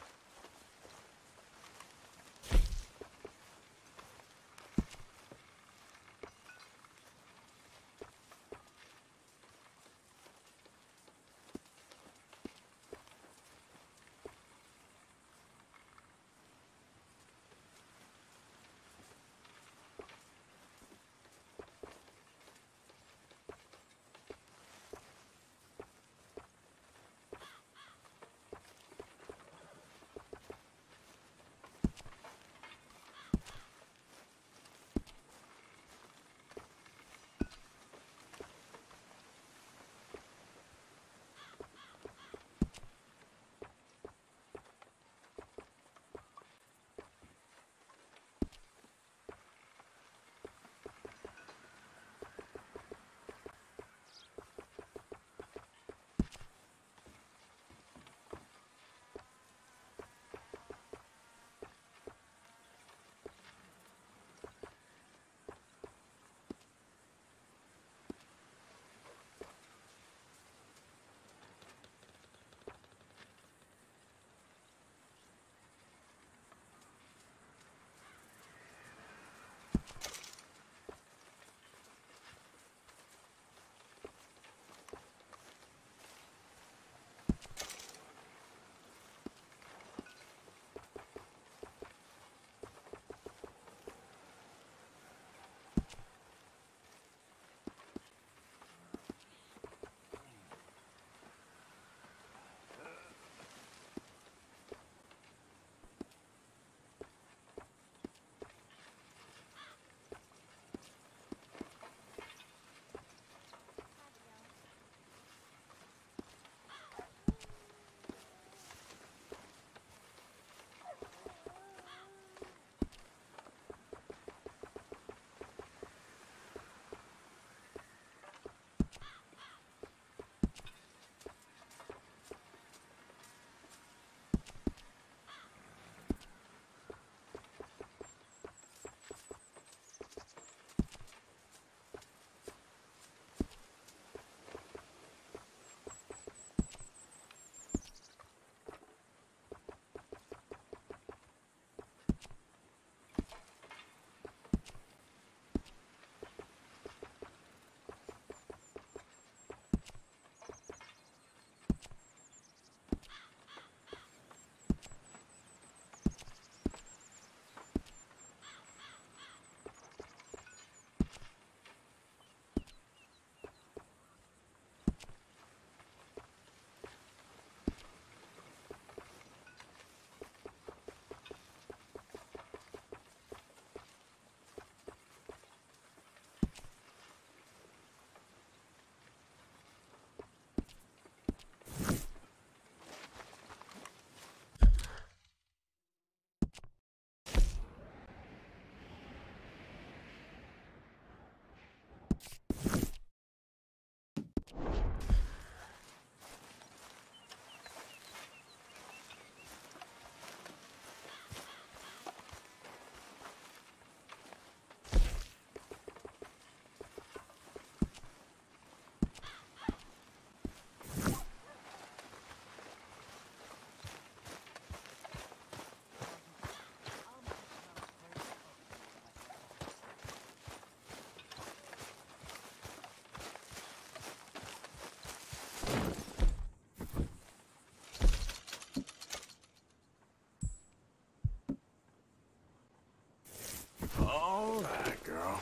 All right, girl.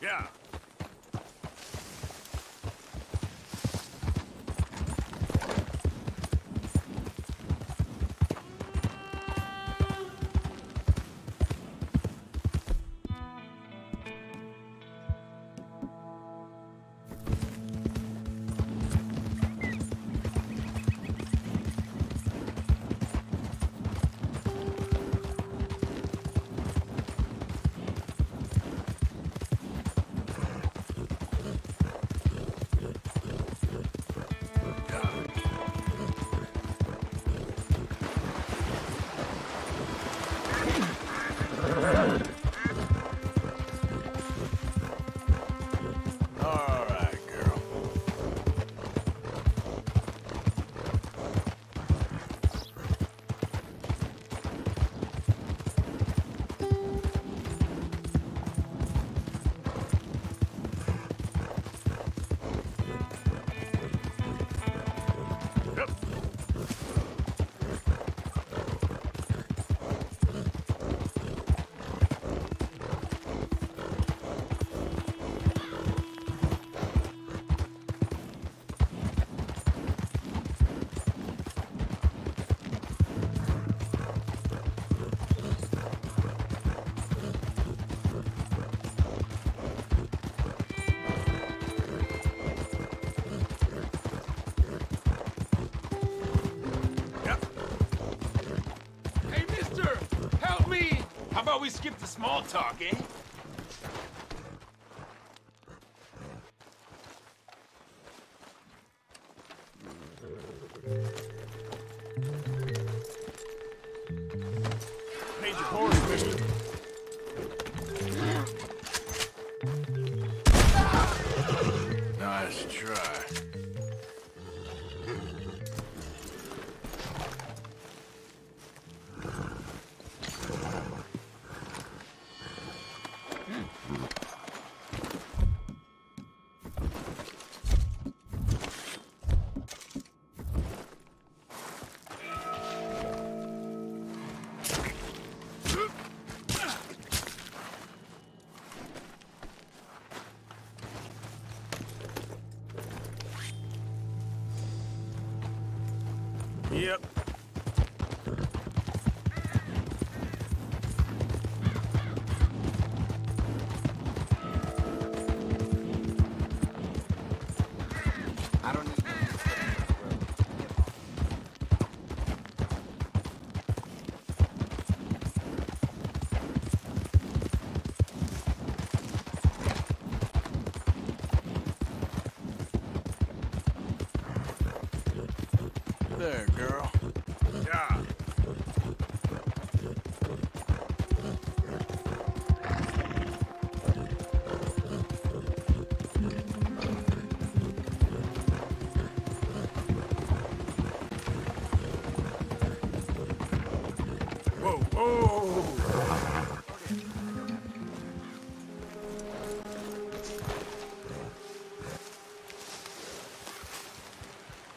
Yeah. We skipped the small talk, eh? Yep. There, girl. Yeah. Whoa, whoa.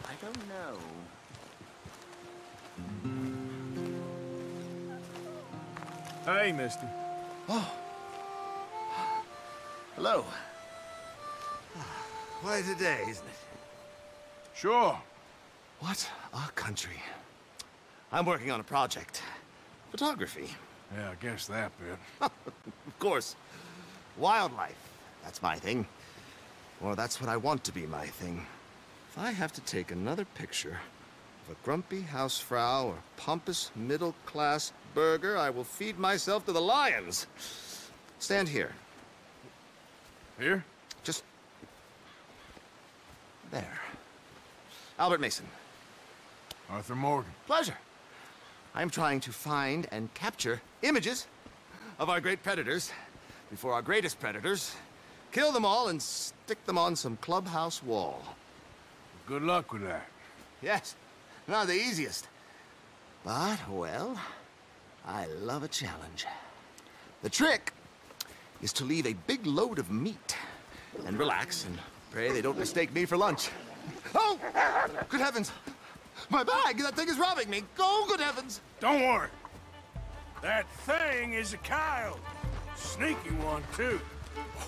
I don't know. Hey, mister. Oh. Hello. Quite a day, isn't it? Sure. What a country. I'm working on a project. Photography. Yeah, I guess that bit. Of course. Wildlife. That's my thing. Or that's what I want to be my thing. If I have to take another picture of a grumpy housefrau or pompous middle-class burger, I will feed myself to the lions. Stand here. Here? Just... there. Albert Mason. Arthur Morgan. Pleasure. I'm trying to find and capture images of our great predators before our greatest predators kill them all and stick them on some clubhouse wall. Well, good luck with that. Yes. Not the easiest. But, well, I love a challenge. The trick is to leave a big load of meat and relax and pray they don't mistake me for lunch. Oh! Good heavens! My bag! That thing is robbing me! Oh, good heavens! Don't worry. That thing is a coyote. Sneaky one, too.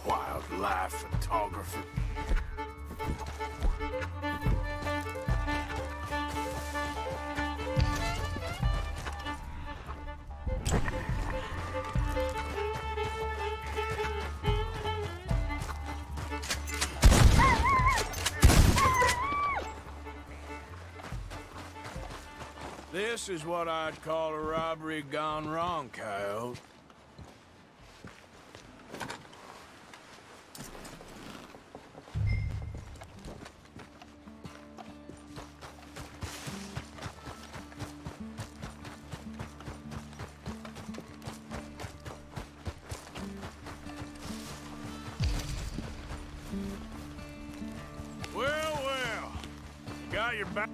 Wildlife photographer. This is what I'd call a robbery gone wrong, coyote. Well, well, you got your back.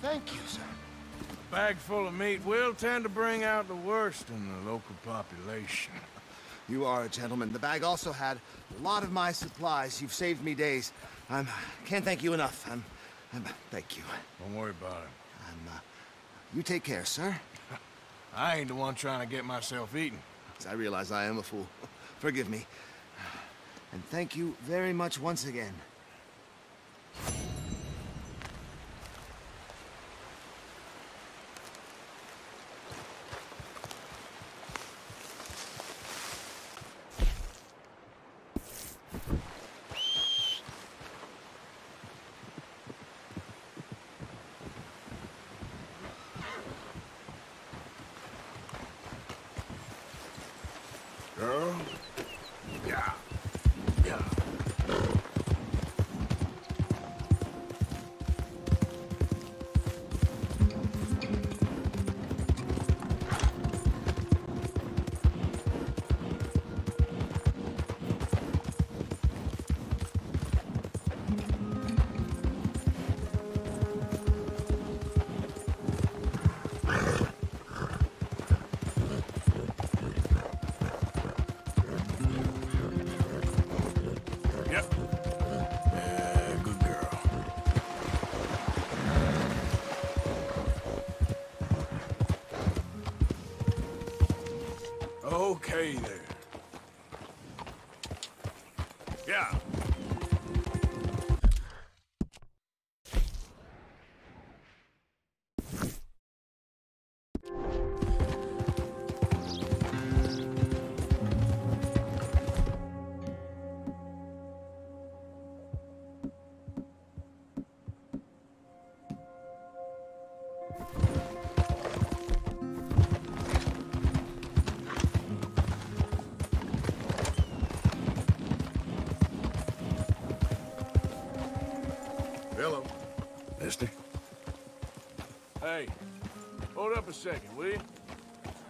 Thank you, sir. A bag full of meat will tend to bring out the worst in the local population. You are a gentleman. The bag also had a lot of my supplies. You've saved me days. I can't thank you enough. Thank you. Don't worry about it. You take care, sir. I ain't the one trying to get myself eaten. I realize I am a fool. Forgive me. And thank you very much once again. Okay, there. Yeah. Hello. Mister? Hey, hold up a second, will you?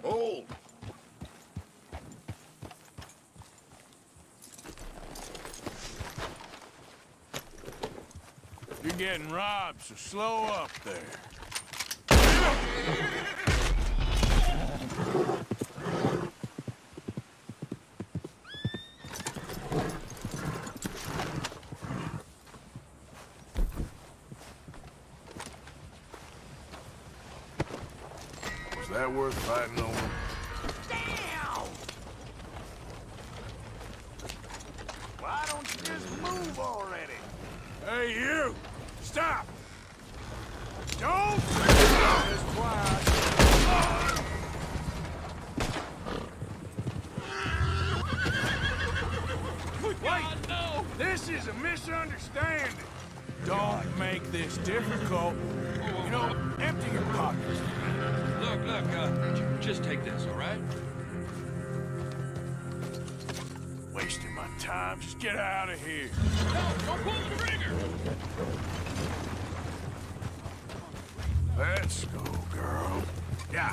Hold! You're getting robbed, so slow up there. That worth fighting over? Damn! Why don't you just move already? Hey, you! Stop! Don't stop this quiet! Wait! God, no. This is a misunderstanding. Don't make this difficult. You know, empty your pockets. Look, just take this, all right? Wasting my time. Just get out of here. No, don't pull the trigger! Let's go, girl. Yeah.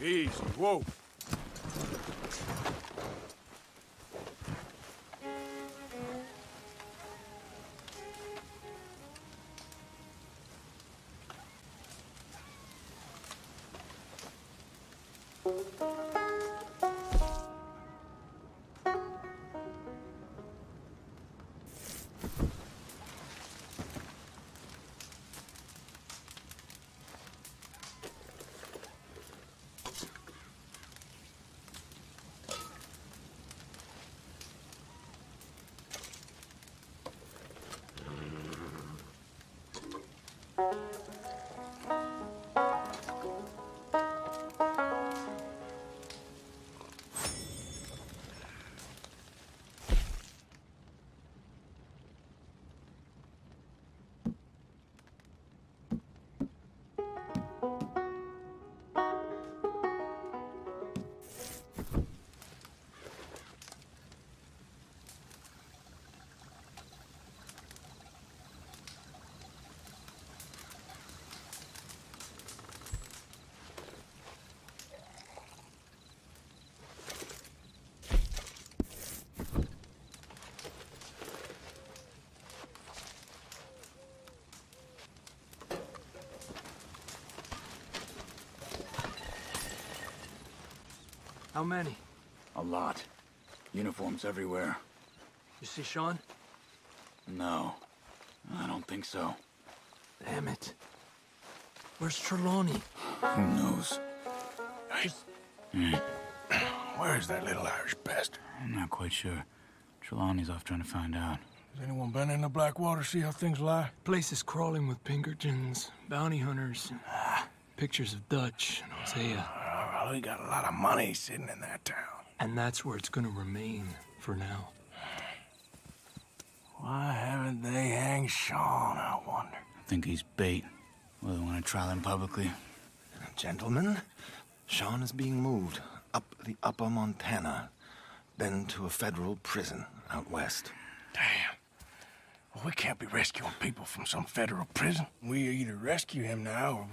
Easy. Whoa. How many? A lot. Uniforms everywhere. You see Sean? No. I don't think so. Damn it. Where's Trelawney? Who knows? Hey. Where is that little Irish bastard? I'm not quite sure. Trelawney's off trying to find out. Has anyone been in the Blackwater, see how things lie? Place is crawling with Pinkertons, bounty hunters, and pictures of Dutch and Hosea. Well, we got a lot of money sitting in that town. And that's where it's gonna remain for now. Why haven't they hanged Sean, I wonder? I think he's bait. Well, they want to trial him publicly. Gentlemen, Sean is being moved up the Upper Montana, then to a federal prison out west. Damn. Well, we can't be rescuing people from some federal prison. We either rescue him now or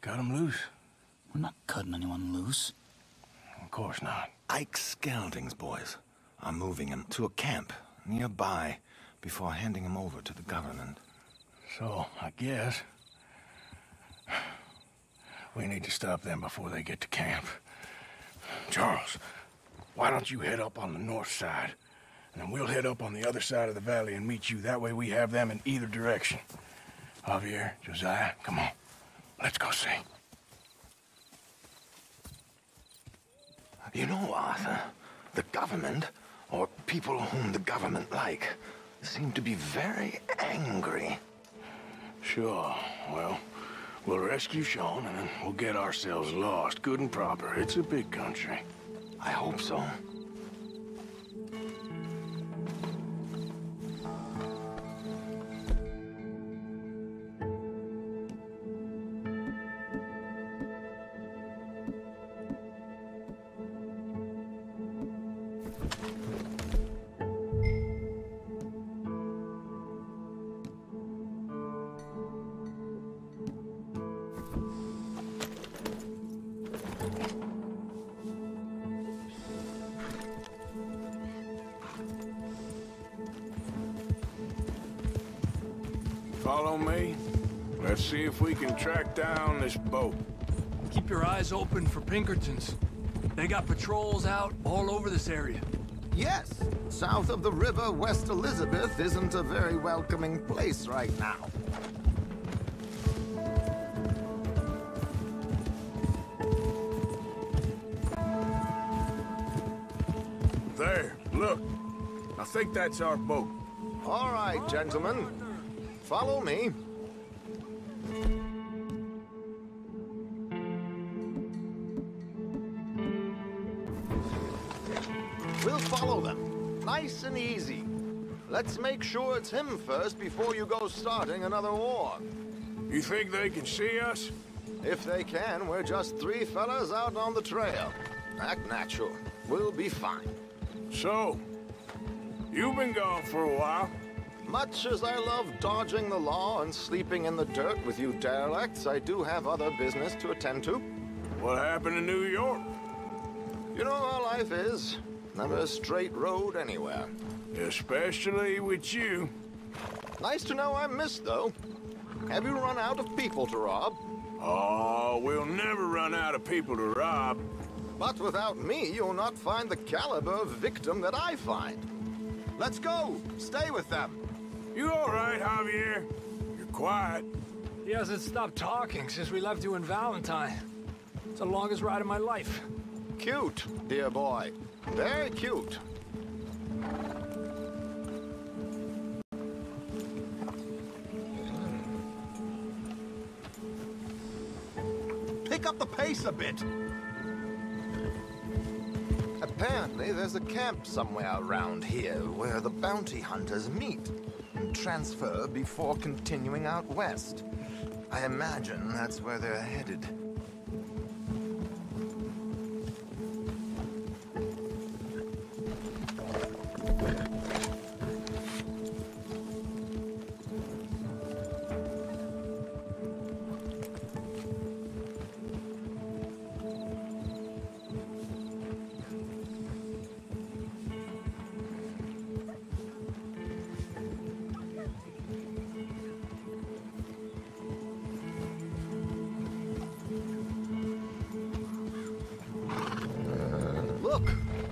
cut him loose. We're not cutting anyone loose. Of course not. Ike Skelding's boys are moving him to a camp nearby before handing him over to the government. So, I guess we need to stop them before they get to camp. Charles, why don't you head up on the north side? And then we'll head up on the other side of the valley and meet you. That way we have them in either direction. Javier, Josiah, come on. Let's go see. You know, Arthur, the government, or people whom the government like, seem to be very angry. Sure. Well, we'll rescue Sean, and then we'll get ourselves lost, good and proper. It's a big country. I hope so. Follow me. Let's see if we can track down this boat. Keep your eyes open for Pinkertons. They got patrols out all over this area. Yes. South of the river, West Elizabeth isn't a very welcoming place right now. There, look. I think that's our boat. All right, gentlemen. Follow me. We'll follow them. Nice and easy. Let's make sure it's him first before you go starting another war. You think they can see us? If they can, we're just three fellas out on the trail. Act natural. We'll be fine. So, you've been gone for a while. Much as I love dodging the law and sleeping in the dirt with you derelicts, I do have other business to attend to. What happened in New York? You know how life is. Never a straight road anywhere. Especially with you. Nice to know I'm missed, though. Have you run out of people to rob? Oh, we'll never run out of people to rob. But without me, you'll not find the caliber of victim that I find. Let's go! Stay with them! You all right, Javier? You're quiet. He hasn't stopped talking since we left you in Valentine. It's the longest ride of my life. Cute, dear boy. Very cute. Pick up the pace a bit. Apparently, there's a camp somewhere around here where the bounty hunters meet. Transfer before continuing out west. I imagine that's where they're headed.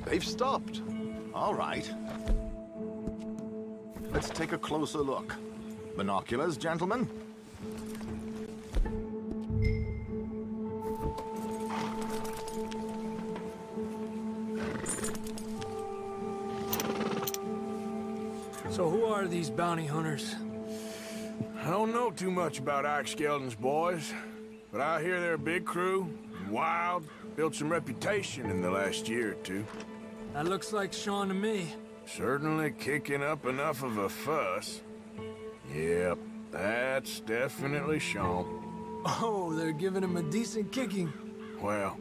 They've stopped. All right. Let's take a closer look. Binoculars, gentlemen. So who are these bounty hunters? I don't know too much about Ike Skeldon's boys, but I hear they're a big crew, wild, built some reputation in the last year or two. That looks like Sean to me. Certainly kicking up enough of a fuss. Yep, that's definitely Sean. Oh, they're giving him a decent kicking. Well,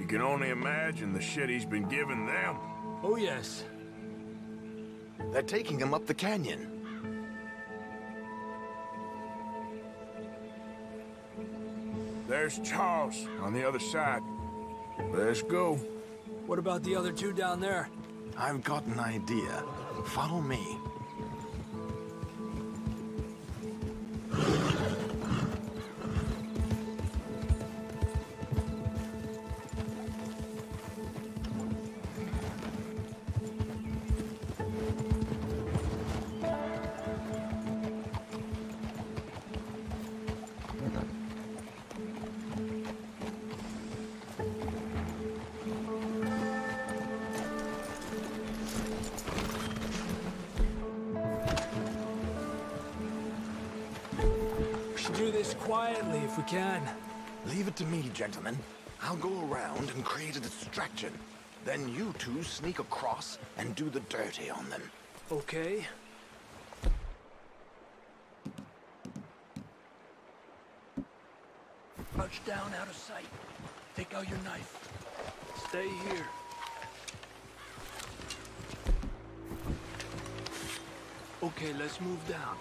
you can only imagine the shit he's been giving them. Oh, yes. They're taking him up the canyon. There's Charles on the other side. Let's go. What about the other two down there? I've got an idea. Follow me. Quietly, if we can. Leave it to me, gentlemen. I'll go around and create a distraction. Then you two sneak across and do the dirty on them. Okay. Crouch down out of sight. Take out your knife. Stay here. Okay, let's move down.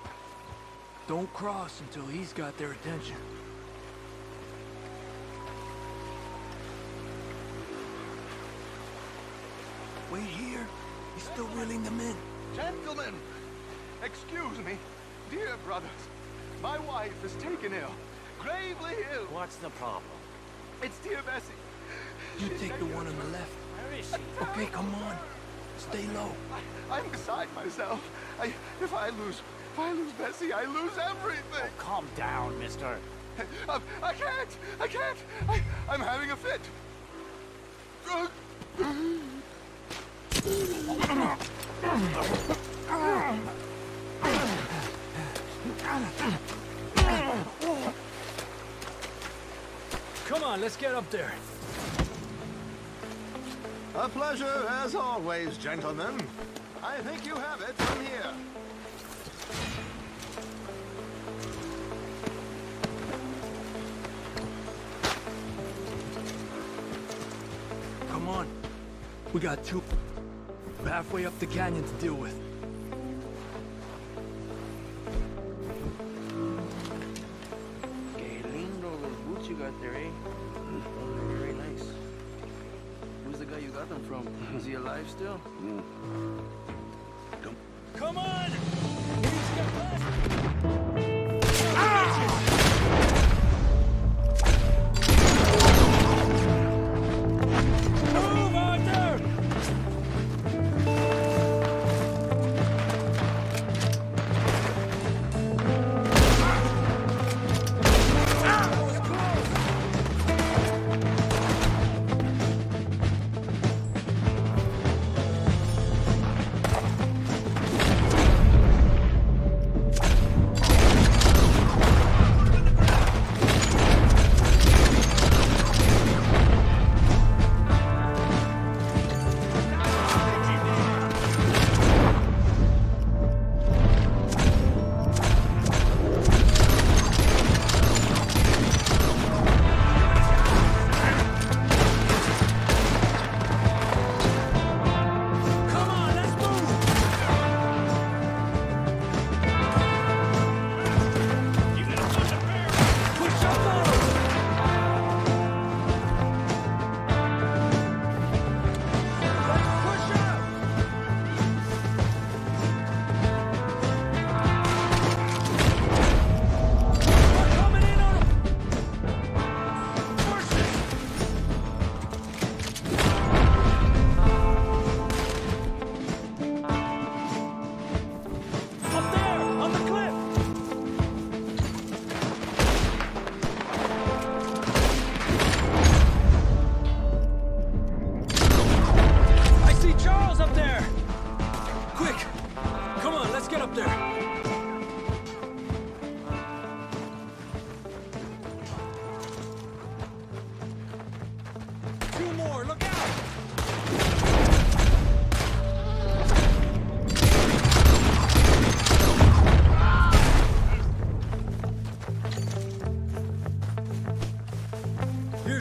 Don't cross until he's got their attention. Wait here. He's still reeling them in. Gentlemen! Excuse me. Dear brothers, my wife is taken ill. Gravely ill. What's the problem? It's dear Bessie. You take the one on the left. Where is she? Okay, come on. Stay low. I'm beside myself. If I lose Bessie, I lose everything! Oh, calm down, mister. I can't! I'm having a fit! Come on, let's get up there. A pleasure, as always, gentlemen. I think you have it from here. We got two halfway up the canyon to deal with. Que lindo those boots you got there, eh? Those are very nice. Who's the guy you got them from? Is he alive still? Mm. Come on! He's got us! Ah!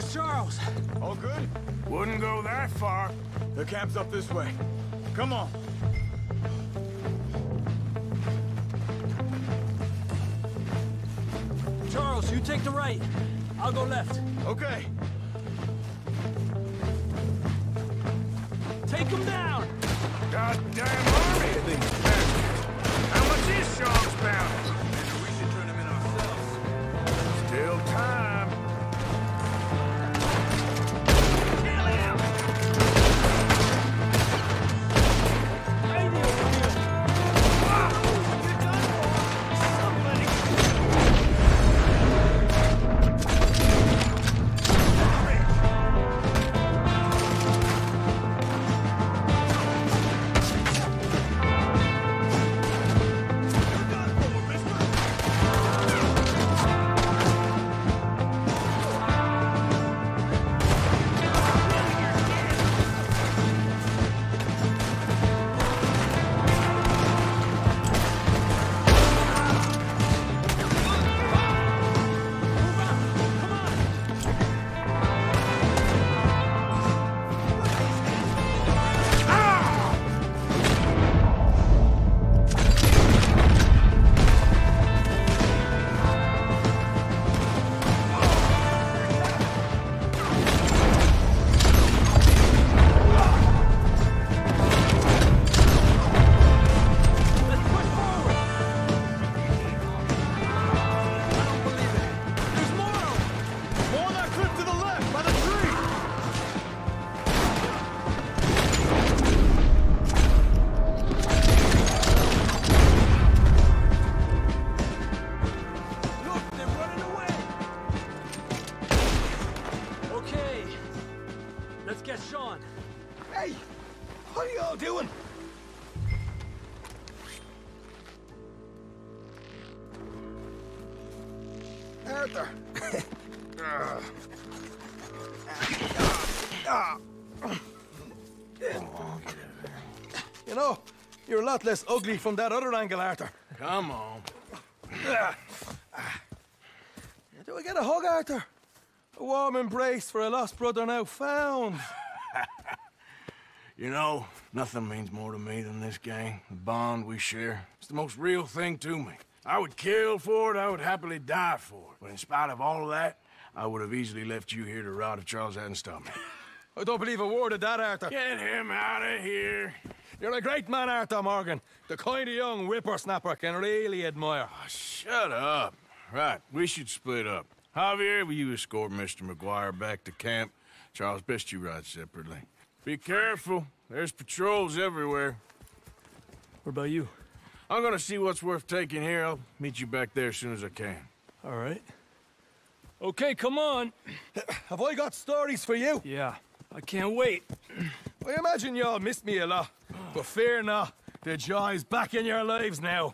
Where's Charles? All good? Wouldn't go that far. The camp's up this way. Come on. Charles, you take the right. I'll go left. Okay. Take him down! Goddamn army! How much is Sean's bounty? We should turn him in ourselves. Still time. You know, you're a lot less ugly from that other angle, Arthur. Come on. Do I get a hug, Arthur? A warm embrace for a lost brother now found. You know, nothing means more to me than this gang, the bond we share. It's the most real thing to me. I would kill for it, I would happily die for it. But in spite of all of that, I would have easily left you here to rot if Charles hadn't stopped me. I don't believe a word of that, Arthur. Get him out of here. You're a great man, Arthur Morgan. The kind of young whippersnapper I can really admire. Oh, shut up. Right, we should split up. Javier, will you escort Mr. McGuire back to camp? Charles, best you ride separately. Be careful. There's patrols everywhere. What about you? I'm gonna see what's worth taking here. I'll meet you back there as soon as I can. All right. Okay, come on. Have I got stories for you? Yeah, I can't wait. I imagine y'all missed me a lot, but fear not, the joy's back in your lives now.